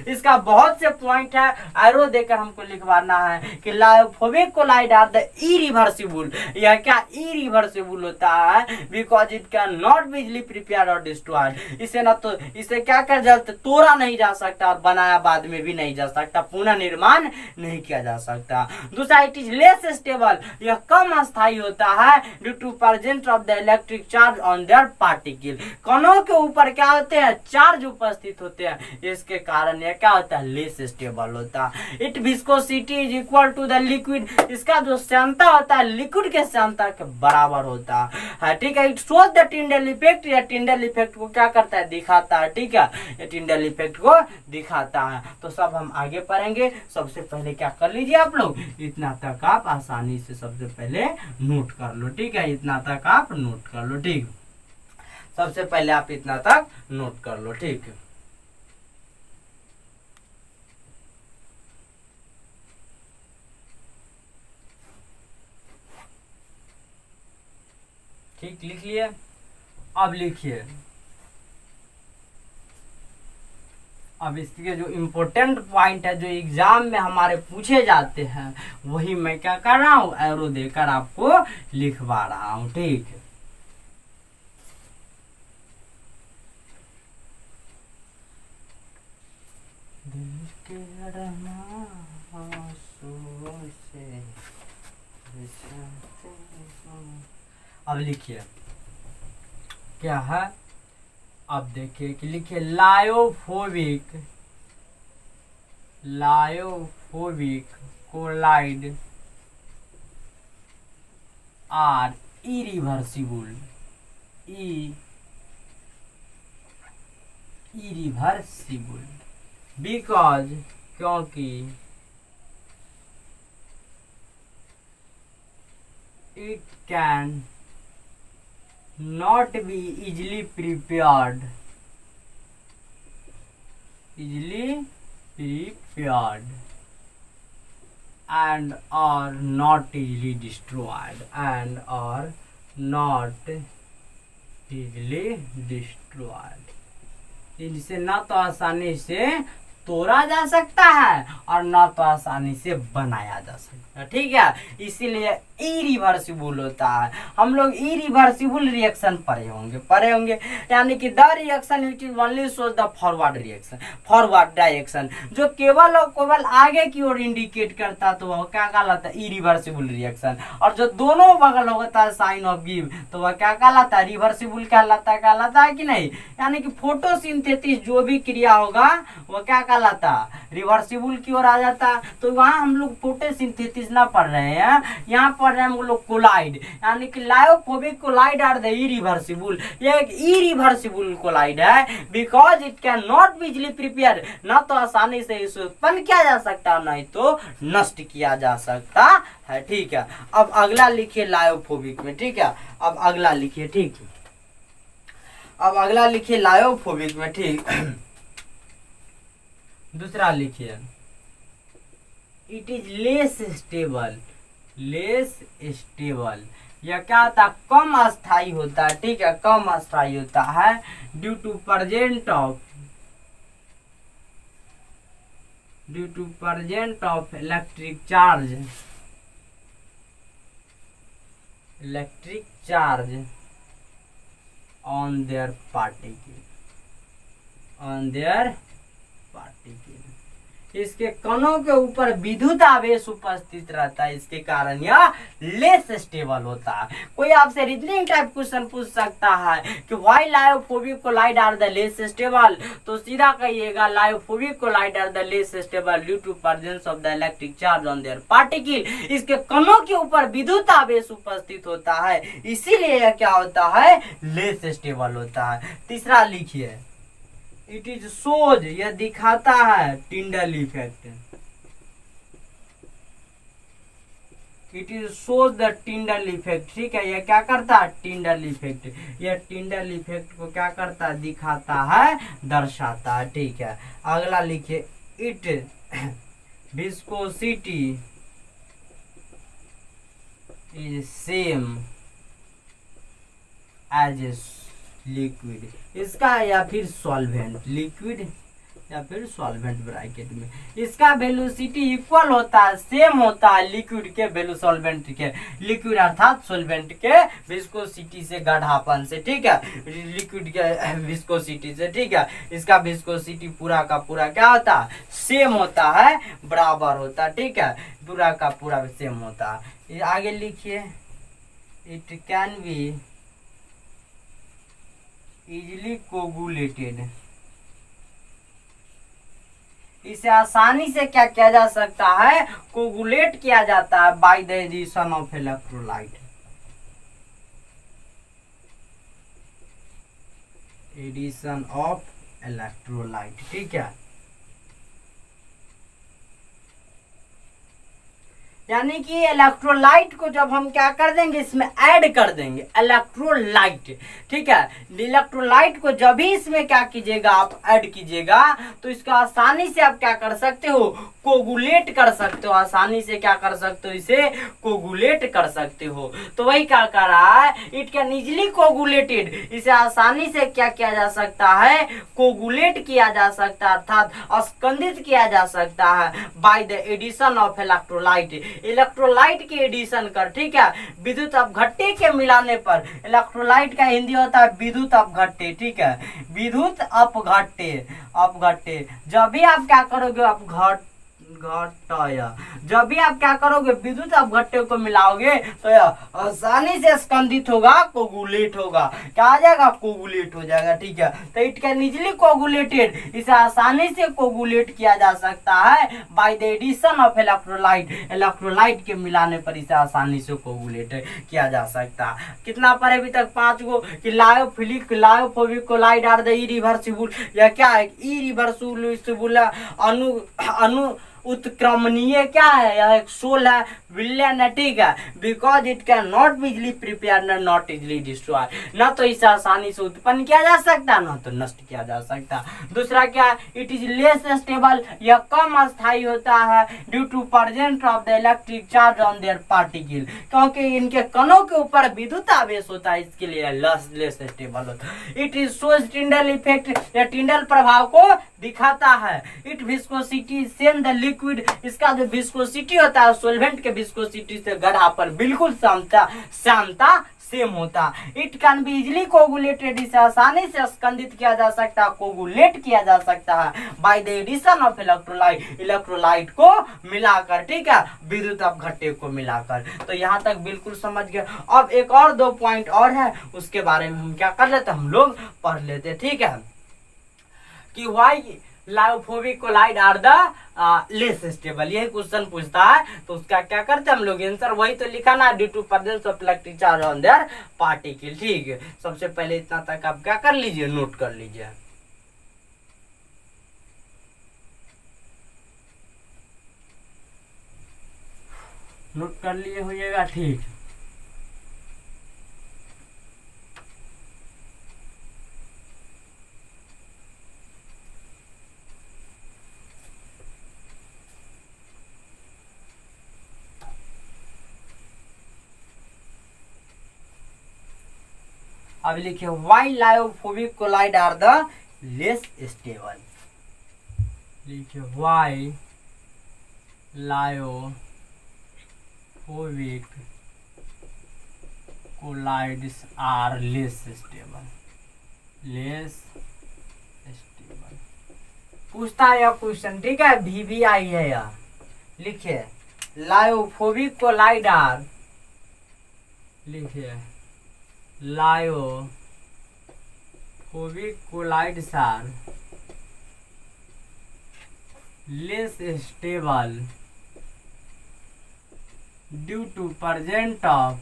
इसका बहुत से पॉइंट है, एरो देकर हमको लिखवाना है कि लायोफोबिक colloid are the irreversible, यह क्या इरिवर्सिबल होता है because it can not easily prepare और डिस्ट्रॉयड, इसे ना तो इसे क्या कर जल्द तोड़ा नहीं जा सकता और बनाया बाद में भी नहीं जा सकता, पुनः निर्माण नहीं किया जा सकता। दूसरा इट इज लेस स्टेबल, यह कम अस्थायी होता है due to presence of the electric charge on their particle, कणों के ऊपर क्या होते हैं चार्ज उपस्थित होते हैं, इसके कारण यह क्या होता है लेस स्टेबल होता है। It viscosity is equal to the liquid, इसका जो सांद्रता होता है लिक्विड के सांद्रता के बराबर होता है। ठीक है, it shows the टिंडल इफेक्ट, या टिंडल इफेक्ट को क्या करता है दिखाता है। ठीक है, ये टिंडल इफेक्ट को दिखाता है, तो सब हम आगे पढ़ेंगे। सबसे पहले क्या कर लीजिए आप लोग, इतना तक आप आसानी से सबसे पहले नोट कर लो। ठीक है, इतना तक आप नोट कर लो। ठीक, सबसे पहले आप इतना तक नोट कर लो। ठीक, ठीक लिख लिए। अब लिखिए, अब इसके जो इम्पोर्टेंट पॉइंट है जो एग्जाम में हमारे पूछे जाते हैं वही मैं क्या कर रहा हूँ एरो देकर आपको लिखवा रहा हूँ। ठीक, अब लिखिए क्या है, अब देखिए कि लिखिए लायोफोबिक, लायोफोबिक colloid are irreversible, irreversible because क्योंकि it can Not be easily prepared, and are not easily destroyed, इनसे ना तो आसानी से तोड़ा जा सकता है और ना तो आसानी से बनाया जा सकता है। ठीक है, इसीलिए इरिवर्सिबल होता है। हम लोग इरिवर्सिबल रिएक्शन पढ़े होंगे, यानी कि the reaction it is only shows the forward reaction, forward direction जो केवल और केवल आगे की ओर इंडिकेट करता तो वह क्या कहलाता है इरिवर्सिबल रिएक्शन, और जो दोनों बगल होता है साइन ऑफ गिव तो वह क्या कहलाता है रिवर्सिबल कहलाता है कि नहीं, यानी कि फोटोसिंथेसिस जो भी क्रिया होगा वह क्या कहलाता रिवर्सिबल की ओर आ जाता। तो वहाँ हम लोग फोटोसिंथेसिस ना पढ़ रहे हैं, यहाँ पढ़ रहे हैं हम लोग कोलाइड, यानी कि लायोफोबिक colloid are the irreversible, ये एक इरिवर्सिबल कोलाइड है because it can not easily prepare, ना तो आसानी से इसे उत्पन्न किया जा सकता नहीं तो नष्ट किया जा सकता है। ठीक है, अब अगला लिखिए लायोफोबिक में। ठीक है, अब अगला लिखिए, ठीक है, अब अगला लिखिए लायोफोबिक में। ठीक, दूसरा लिखिए it is less stable, less stable यह क्या होता है कम अस्थायी होता है। ठीक है, कम अस्थायी होता है due to present of, electric charge, on their particle, इसके कणों के ऊपर विद्युत आवेश उपस्थित रहता है, इसके कारण यह लेस स्टेबल होता है। कोई आपसे रीजनिंग टाइप क्वेश्चन पूछ सकता है कि why लायोफोबिक colloid are the less stable, तो सीधा कहिएगा लायोफोबिक colloid are the less stable due to presence of the electric charge on their particle. इसके कणों के ऊपर विद्युत आवेश उपस्थित होता है, इसीलिए यह क्या होता है, लेस स्टेबल होता है। तीसरा लिखिए, इट इज शोज, यह दिखाता है टिंडल इफेक्ट, it is shows the टिंडल इफेक्ट। ठीक है, यह क्या करता है, टिंडल इफेक्ट, यह टिंडल इफेक्ट को क्या करता है, दिखाता है, दर्शाता है। ठीक है, अगला लिखिए, it viscosity is same as liquid, इसका या फिर सॉल्वेंट, लिक्विड या फिर सॉल्वेंट ब्रैकेट में, इसका वेलोसिटी इक्वल होता है, सेम होता है लिक्विड के वेलो सॉल्वेंट के, लिक्विड अर्थात सॉल्वेंट के विस्कोसिटी से, गाढ़ापन से। ठीक है, लिक्विड के विस्कोसिटी से। ठीक है, इसका विस्कोसिटी पूरा का पूरा क्या होता है, सेम होता है, बराबर होता है। ठीक है, पूरा का पूरा सेम होता है। आगे लिखिए, it can be easily coagulated, इसे आसानी से क्या किया जा सकता है, कोगुलेट किया जाता है by the addition of इलेक्ट्रोलाइट, addition of इलेक्ट्रोलाइट। ठीक है, यानी कि इलेक्ट्रोलाइट को जब हम क्या कर देंगे, इसमें ऐड कर देंगे इलेक्ट्रोलाइट। ठीक है, इलेक्ट्रोलाइट को जब भी इसमें क्या कीजिएगा, आप ऐड कीजिएगा, तो इसको आसानी से आप क्या कर सकते हो, कोगुलेट कर सकते हो, आसानी से क्या कर सकते हो, इसे कोगुलेट कर सकते हो। तो वही क्या कर रहा है, इट कैन इजिली कोगुलेटेड, इसे आसानी से क्या किया जा सकता है, कोगुलेट किया जा सकता है, अर्थात स्कंदित किया जा सकता है by the addition of इलेक्ट्रोलाइट, इलेक्ट्रोलाइट के एडिशन कर। ठीक है, विद्युत अपघट्टे के मिलाने पर, इलेक्ट्रोलाइट का हिंदी होता है विद्युत अपघट्टे। ठीक है, विद्युत अपघट्टे, अपघट्टे जब भी आप क्या करोगे, जब भी आप क्या करोगे, विद्युत अपघट्टे को मिलाओगे, तो आसानी से स्कंदित होगा, कोगुलेट होगा, क्या आ जाएगा, कोगुलेट हो जाएगा। ठीक है, तो इट कैन इजिली कोगुलेटेड, इसे आसानी से कोगुलेट किया जा सकता है by the addition of इलेक्ट्रोलाइट, इलेक्ट्रोलाइट के मिलाने पर इसे आसानी से कोगुलेट किया जा सकता है। कितना पढ़े अभी तक, 5 गो कि लायोफिलिक लायोफोबिक colloid are the irreversible, या क्या है, इरिवर्सिबल अणु उत्क्रमणीय क्या है, यह एक सोल है, विलयन है। ठीक है, because it can not easily prepare, not easily destroy, ना तो इसे आसानी से उत्पन्न किया जा सकता, ना तो नष्ट किया जा सकता। दूसरा क्या है, इट इज लेस स्टेबल, यह कम अस्थायी होता है due to presence of the electric charge on their particle, क्योंकि इनके कणों के ऊपर विद्युत आवेश होता है, इसके लिए लेस स्टेबल होता है। It is shows टिंडल इफेक्ट, यह टिंडल प्रभाव को दिखाता है। It viscosity same the liquid, इसका जो विस्कोसिटी होता है सोलवेंट के विस्कोसिटी से गढ़ापन बिल्कुल साम्यता सेम होता। It can be easily coagulated, इसे आसानी से स्कंदित किया जा सकता है, कोगुलेट किया जा सकता है by the addition of इलेक्ट्रोलाइट, इलेक्ट्रोलाइट को मिलाकर। ठीक है, विद्युत अपघट्टे को मिलाकर। तो यहाँ तक बिल्कुल समझ गए। अब एक और 2 पॉइंट और है, उसके बारे में हम क्या कर लेते, हम लोग पढ़ लेते। ठीक है, कि why लायोफोबिक colloid are the less stable, यही क्वेश्चन पूछता है, तो उसका क्या करते हैं हम लोग, आंसर वही तो लिखा ना, due to presence of electric charge on their particle. ठीक है, सबसे पहले इतना तक आप क्या कर लीजिए, नोट कर लीजिए। नोट कर लिए होइएगा। ठीक, अब लिखिए, why लायोफोबिक colloid are the less stable, लिखिए why लायोफोबिक colloids are less stable, less stable. पूछता है यह क्वेश्चन, ठीक है। VVI है यह, लिखिए लायोफोबिक कोलाइडर, लिखिए लायोफोबिक collider less stable due to present of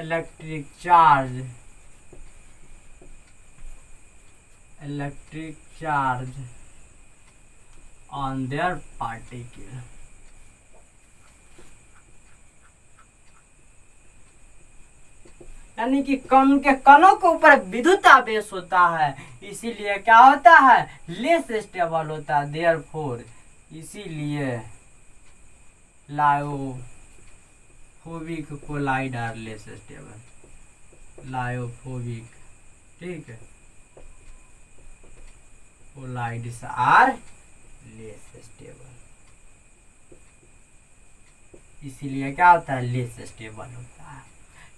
electric charge on their particle. यानी कि कण के कणों के ऊपर विद्युत आवेश होता है, इसीलिए क्या होता है, लेस स्टेबल होता है। देयरफॉर इसीलिए लायोफोबिक collider less stable, लायोफोबिक, ठीक है, कोलाइड्स आर लेस स्टेबल, इसीलिए क्या होता है, लेस स्टेबल होता है,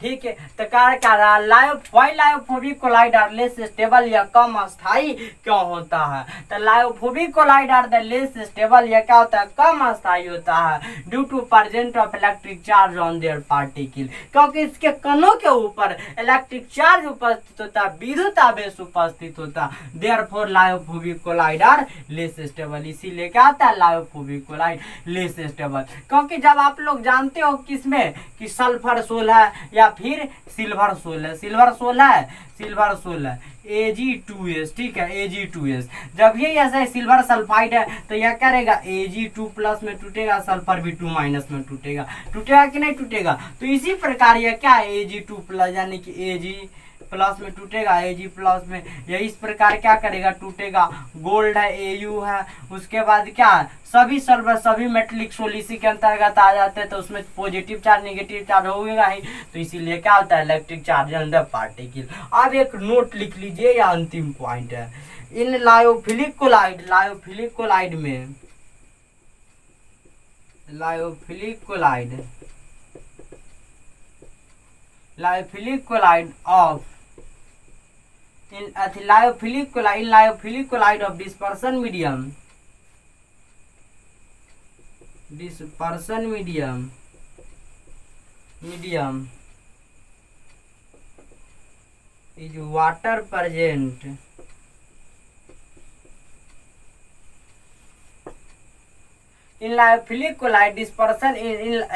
ठीक है। तो क्या रहा, लायोफोबिक कोलाइडर लेस स्टेबल या कम अस्थायी क्यों होता है, तो लायोफोबिक collider the less stable या क्या होता है, कम अस्थायी होता है। Due to present of electric charge on their particle, क्योंकि इसके कणों के ऊपर इलेक्ट्रिक चार्ज उपस्थित होता, विद्युत आवेश उपस्थित होता। Therefore लायोफोबिक collider less stable, इसीलिए क्या होता है, लायोफोबिक कोलाइडर लेस स्टेबल। क्योंकि जब आप लोग जानते हो किसमें कि सल्फर 16 या फिर सिल्वर सोल है Ag2S, ठीक है, Ag2S। जब ये ऐसा सिल्वर सल्फाइड है तो यह क्या रहेगा, Ag2 प्लस में टूटेगा, सल्फर भी 2 माइनस में टूटेगा कि नहीं टूटेगा। तो इसी प्रकार यह क्या है, Ag2 प्लस, यानी कि Ag प्लस में टूटेगा, Ag प्लस में यह इस प्रकार क्या करेगा, टूटेगा। गोल्ड है, Au है, उसके बाद क्या है, सभी सल्फर सभी मेटलिक सोल इसी के अंतर्गत आ जाते हैं, तो उसमें पॉजिटिव चार्ज नेगेटिव चार्ज होगा ही, तो इसीलिए क्या होता है, electric charge on the particle. अब एक नोट लिख लीजिए, यह अंतिम पॉइंट है। In लायोफिलिक colloid of dispersion medium medium is water present in लायोफिलिक colloid dispersion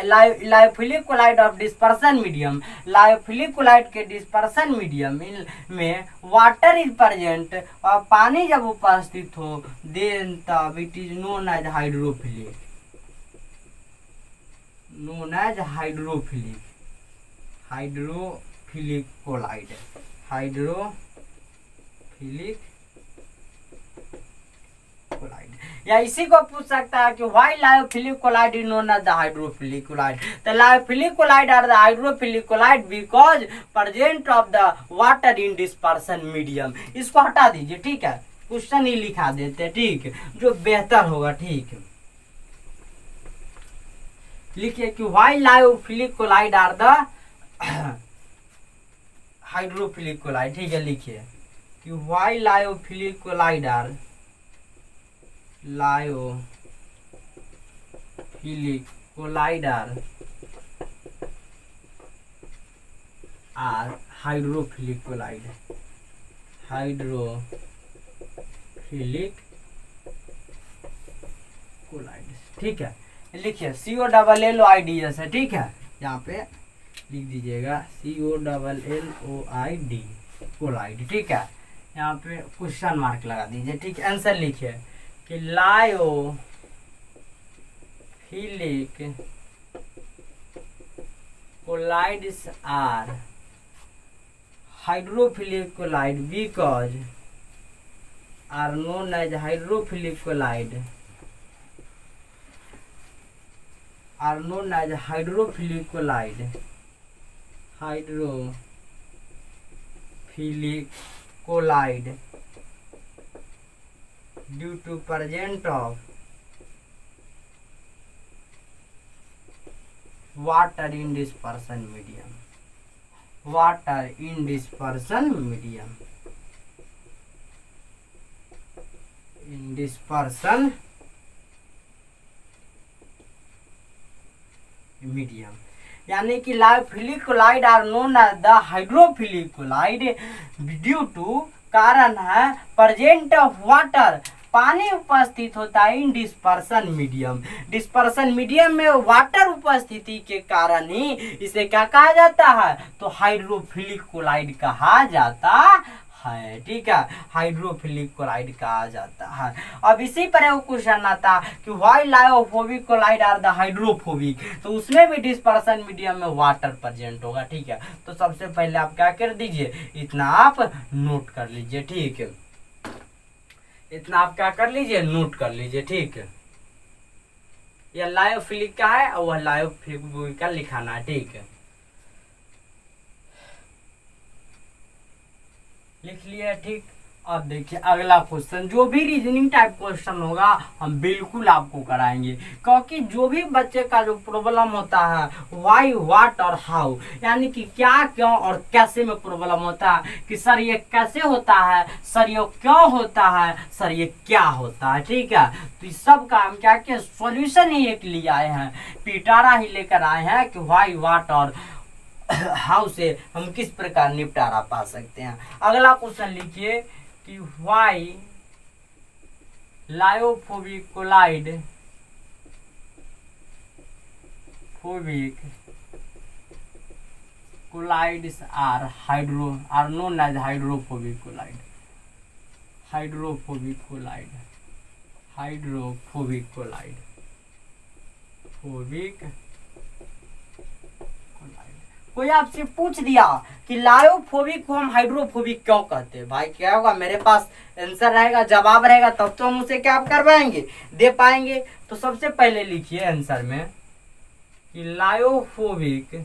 लायोफिलिक colloid of dispersion medium, लायोफिलिक colloid के डिस्पर्सन मीडियम में वाटर इज प्रेजेंट और पानी जब उपस्थित हो देन तब it is known as हाइड्रोफिलिक, known as हाइड्रोफिलिक colloid. या इसी को पूछ सकता है कि why लायोफिलिक colloid is known as the हाइड्रोफिलिक colloid, the लायोफिलिक colloid are the हाइड्रोफिलिक colloid because present of the water in dispersion medium. इसको हटा दीजिए, ठीक है, क्वेश्चन ही लिखा देते, ठीक, जो बेहतर होगा, ठीक। लिखिए कि why लायोफिलिक colloid are the हाइड्रोफिलिक colloid, ठीक है। लिखिए कि why लायोफिलिक colloid are हाइड्रोफिलिक colloid, ठीक है। लिखिए COLLOIDS है, ठीक है, यहाँ पे लिख दीजिएगा COLLOID कोलाइड, ठीक है, यहाँ पे क्वेश्चन मार्क लगा दीजिए, ठीक। आंसर लिखिए कि लायोफिलिक colloids are हाइड्रोफिलिक colloid because are known as हाइड्रोफिलिक colloid हाइड्रोफिलिक colloid due to present of water in dispersion medium. Dispersion medium. यानी कि lyophilic colloid are known as the हाइड्रोफिलिक colloid due to कारण है present of water, पानी उपस्थित होता है in dispersion medium. Dispersion medium में water उपस्थिति के कारण ही इसे क्या कहा जाता है, तो हाइड्रोफिलिक कोलाइड कहा जाता है। ठीक है, हाइड्रोफिलिक कोलाइड कहा जाता है। अब इसी पर एक क्वेश्चन आता कि why लायोफोबिक colloid are the हाइड्रोफोबिक, तो उसमें भी डिस्पर्सन मीडियम में वाटर प्रेजेंट होगा। ठीक है, तो सबसे पहले आप क्या कर दीजिए, इतना आप नोट कर लीजिए। ठीक है, इतना आप क्या कर लीजिए, नोट कर लीजिए। ठीक है, यह लायोफिलिक का है और वह लायोफोबिक का लिखाना है। ठीक है, लिख लिया। ठीक, अब देखिए अगला क्वेश्चन, जो भी रीजनिंग टाइप क्वेश्चन होगा हम बिल्कुल आपको कराएंगे, क्योंकि जो भी बच्चे का जो प्रॉब्लम होता है व्हाई व्हाट और हाउ, यानी कि क्या क्यों और कैसे में प्रॉब्लम होता है कि सर ये कैसे होता है, सर ये क्यों होता है, सर ये क्या होता है। ठीक है, तो इस सब का हम क्या किया, सॉल्यूशन ही एक लिए आए हैं, पिटारा ही लेकर आए हैं कि व्हाई व्हाट और हाउ से हम किस प्रकार निपटारा पा सकते हैं। अगला क्वेश्चन लिखिए कि why लायोफोबिक colloid colloids are known as हाइड्रोफोबिक colloid, हाइड्रोफोबिक colloid, हाइड्रोफोबिक colloid, phobic colloid. कोई आपसे पूछ दिया कि लायोफोबिक को हम हाइड्रोफोबिक क्यों कहते हैं, भाई क्या होगा, मेरे पास आंसर रहेगा, जवाब रहेगा, तब तो हम उसे क्या करवाएंगे, दे पाएंगे। तो सबसे पहले लिखिए आंसर में कि लायोफोबिक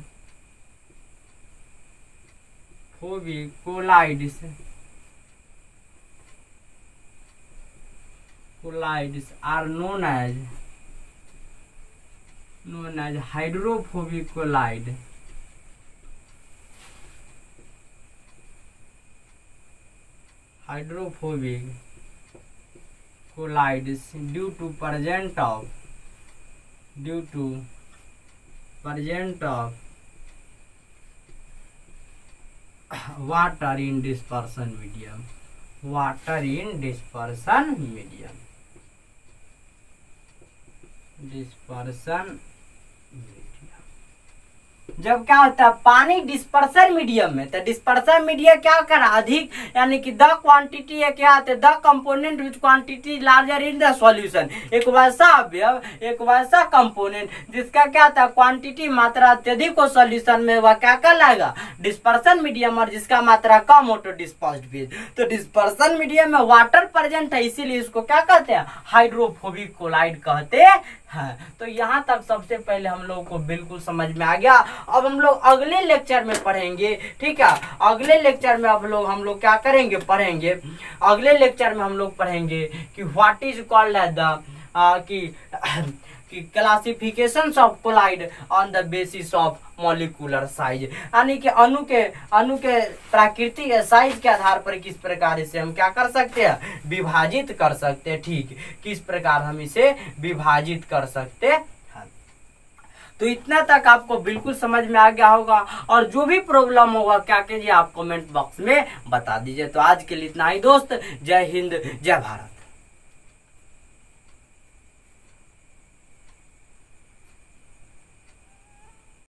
phobic collides are known as hydrophobic collide. Hydrophobic collides due to presence of water in dispersion medium. जब क्या होता है पानी डिस्पर्सन मीडियम में, तो डिस्पर्सन मीडिया क्या करा, अधिक, यानी कि द क्वांटिटी है क्या आते the component which quantity larger in the solution, एक वैसा अवयव, एक वैसा कंपोनेंट जिसका क्या होता है क्वांटिटी, मात्रा अत्यधिक हो सॉल्यूशन में, वह क्या कहलाएगा डिस्पर्सन मीडियम, और जिसका मात्रा कम हो तो डिस्पर्स्ड फेज। तो डिस्पर्सन मीडियम में वाटर प्रेजेंट है, इसीलिए इसको क्या कहते हैं, हाइड्रोफोबिक कोलाइड कहते हैं। तो यहाँ तक सबसे पहले हम लोगों को बिल्कुल समझ में आ गया। अब हम लोग अगले लेक्चर में पढ़ेंगे। ठीक है, अगले लेक्चर में अब लोग हम लोग क्या करेंगे, पढ़ेंगे। अगले लेक्चर में हम लोग पढ़ेंगे कि what is called as the कि classifications of colloid on the basis of molecular size, यानी कि अणु के प्राकृतिक साइज के आधार पर किस प्रकार से हम क्या कर सकते हैं, विभाजित कर सकते हैं। ठीक, किस प्रकार हम इसे विभाजित कर सकते हैं। तो इतना तक आपको बिल्कुल समझ में आ गया होगा, और जो भी प्रॉब्लम होगा क्या कीजिए, आप कमेंट बॉक्स में बता दीजिए। तो आज के लिए इतना ही दोस्त, जय हिंद जय भारत।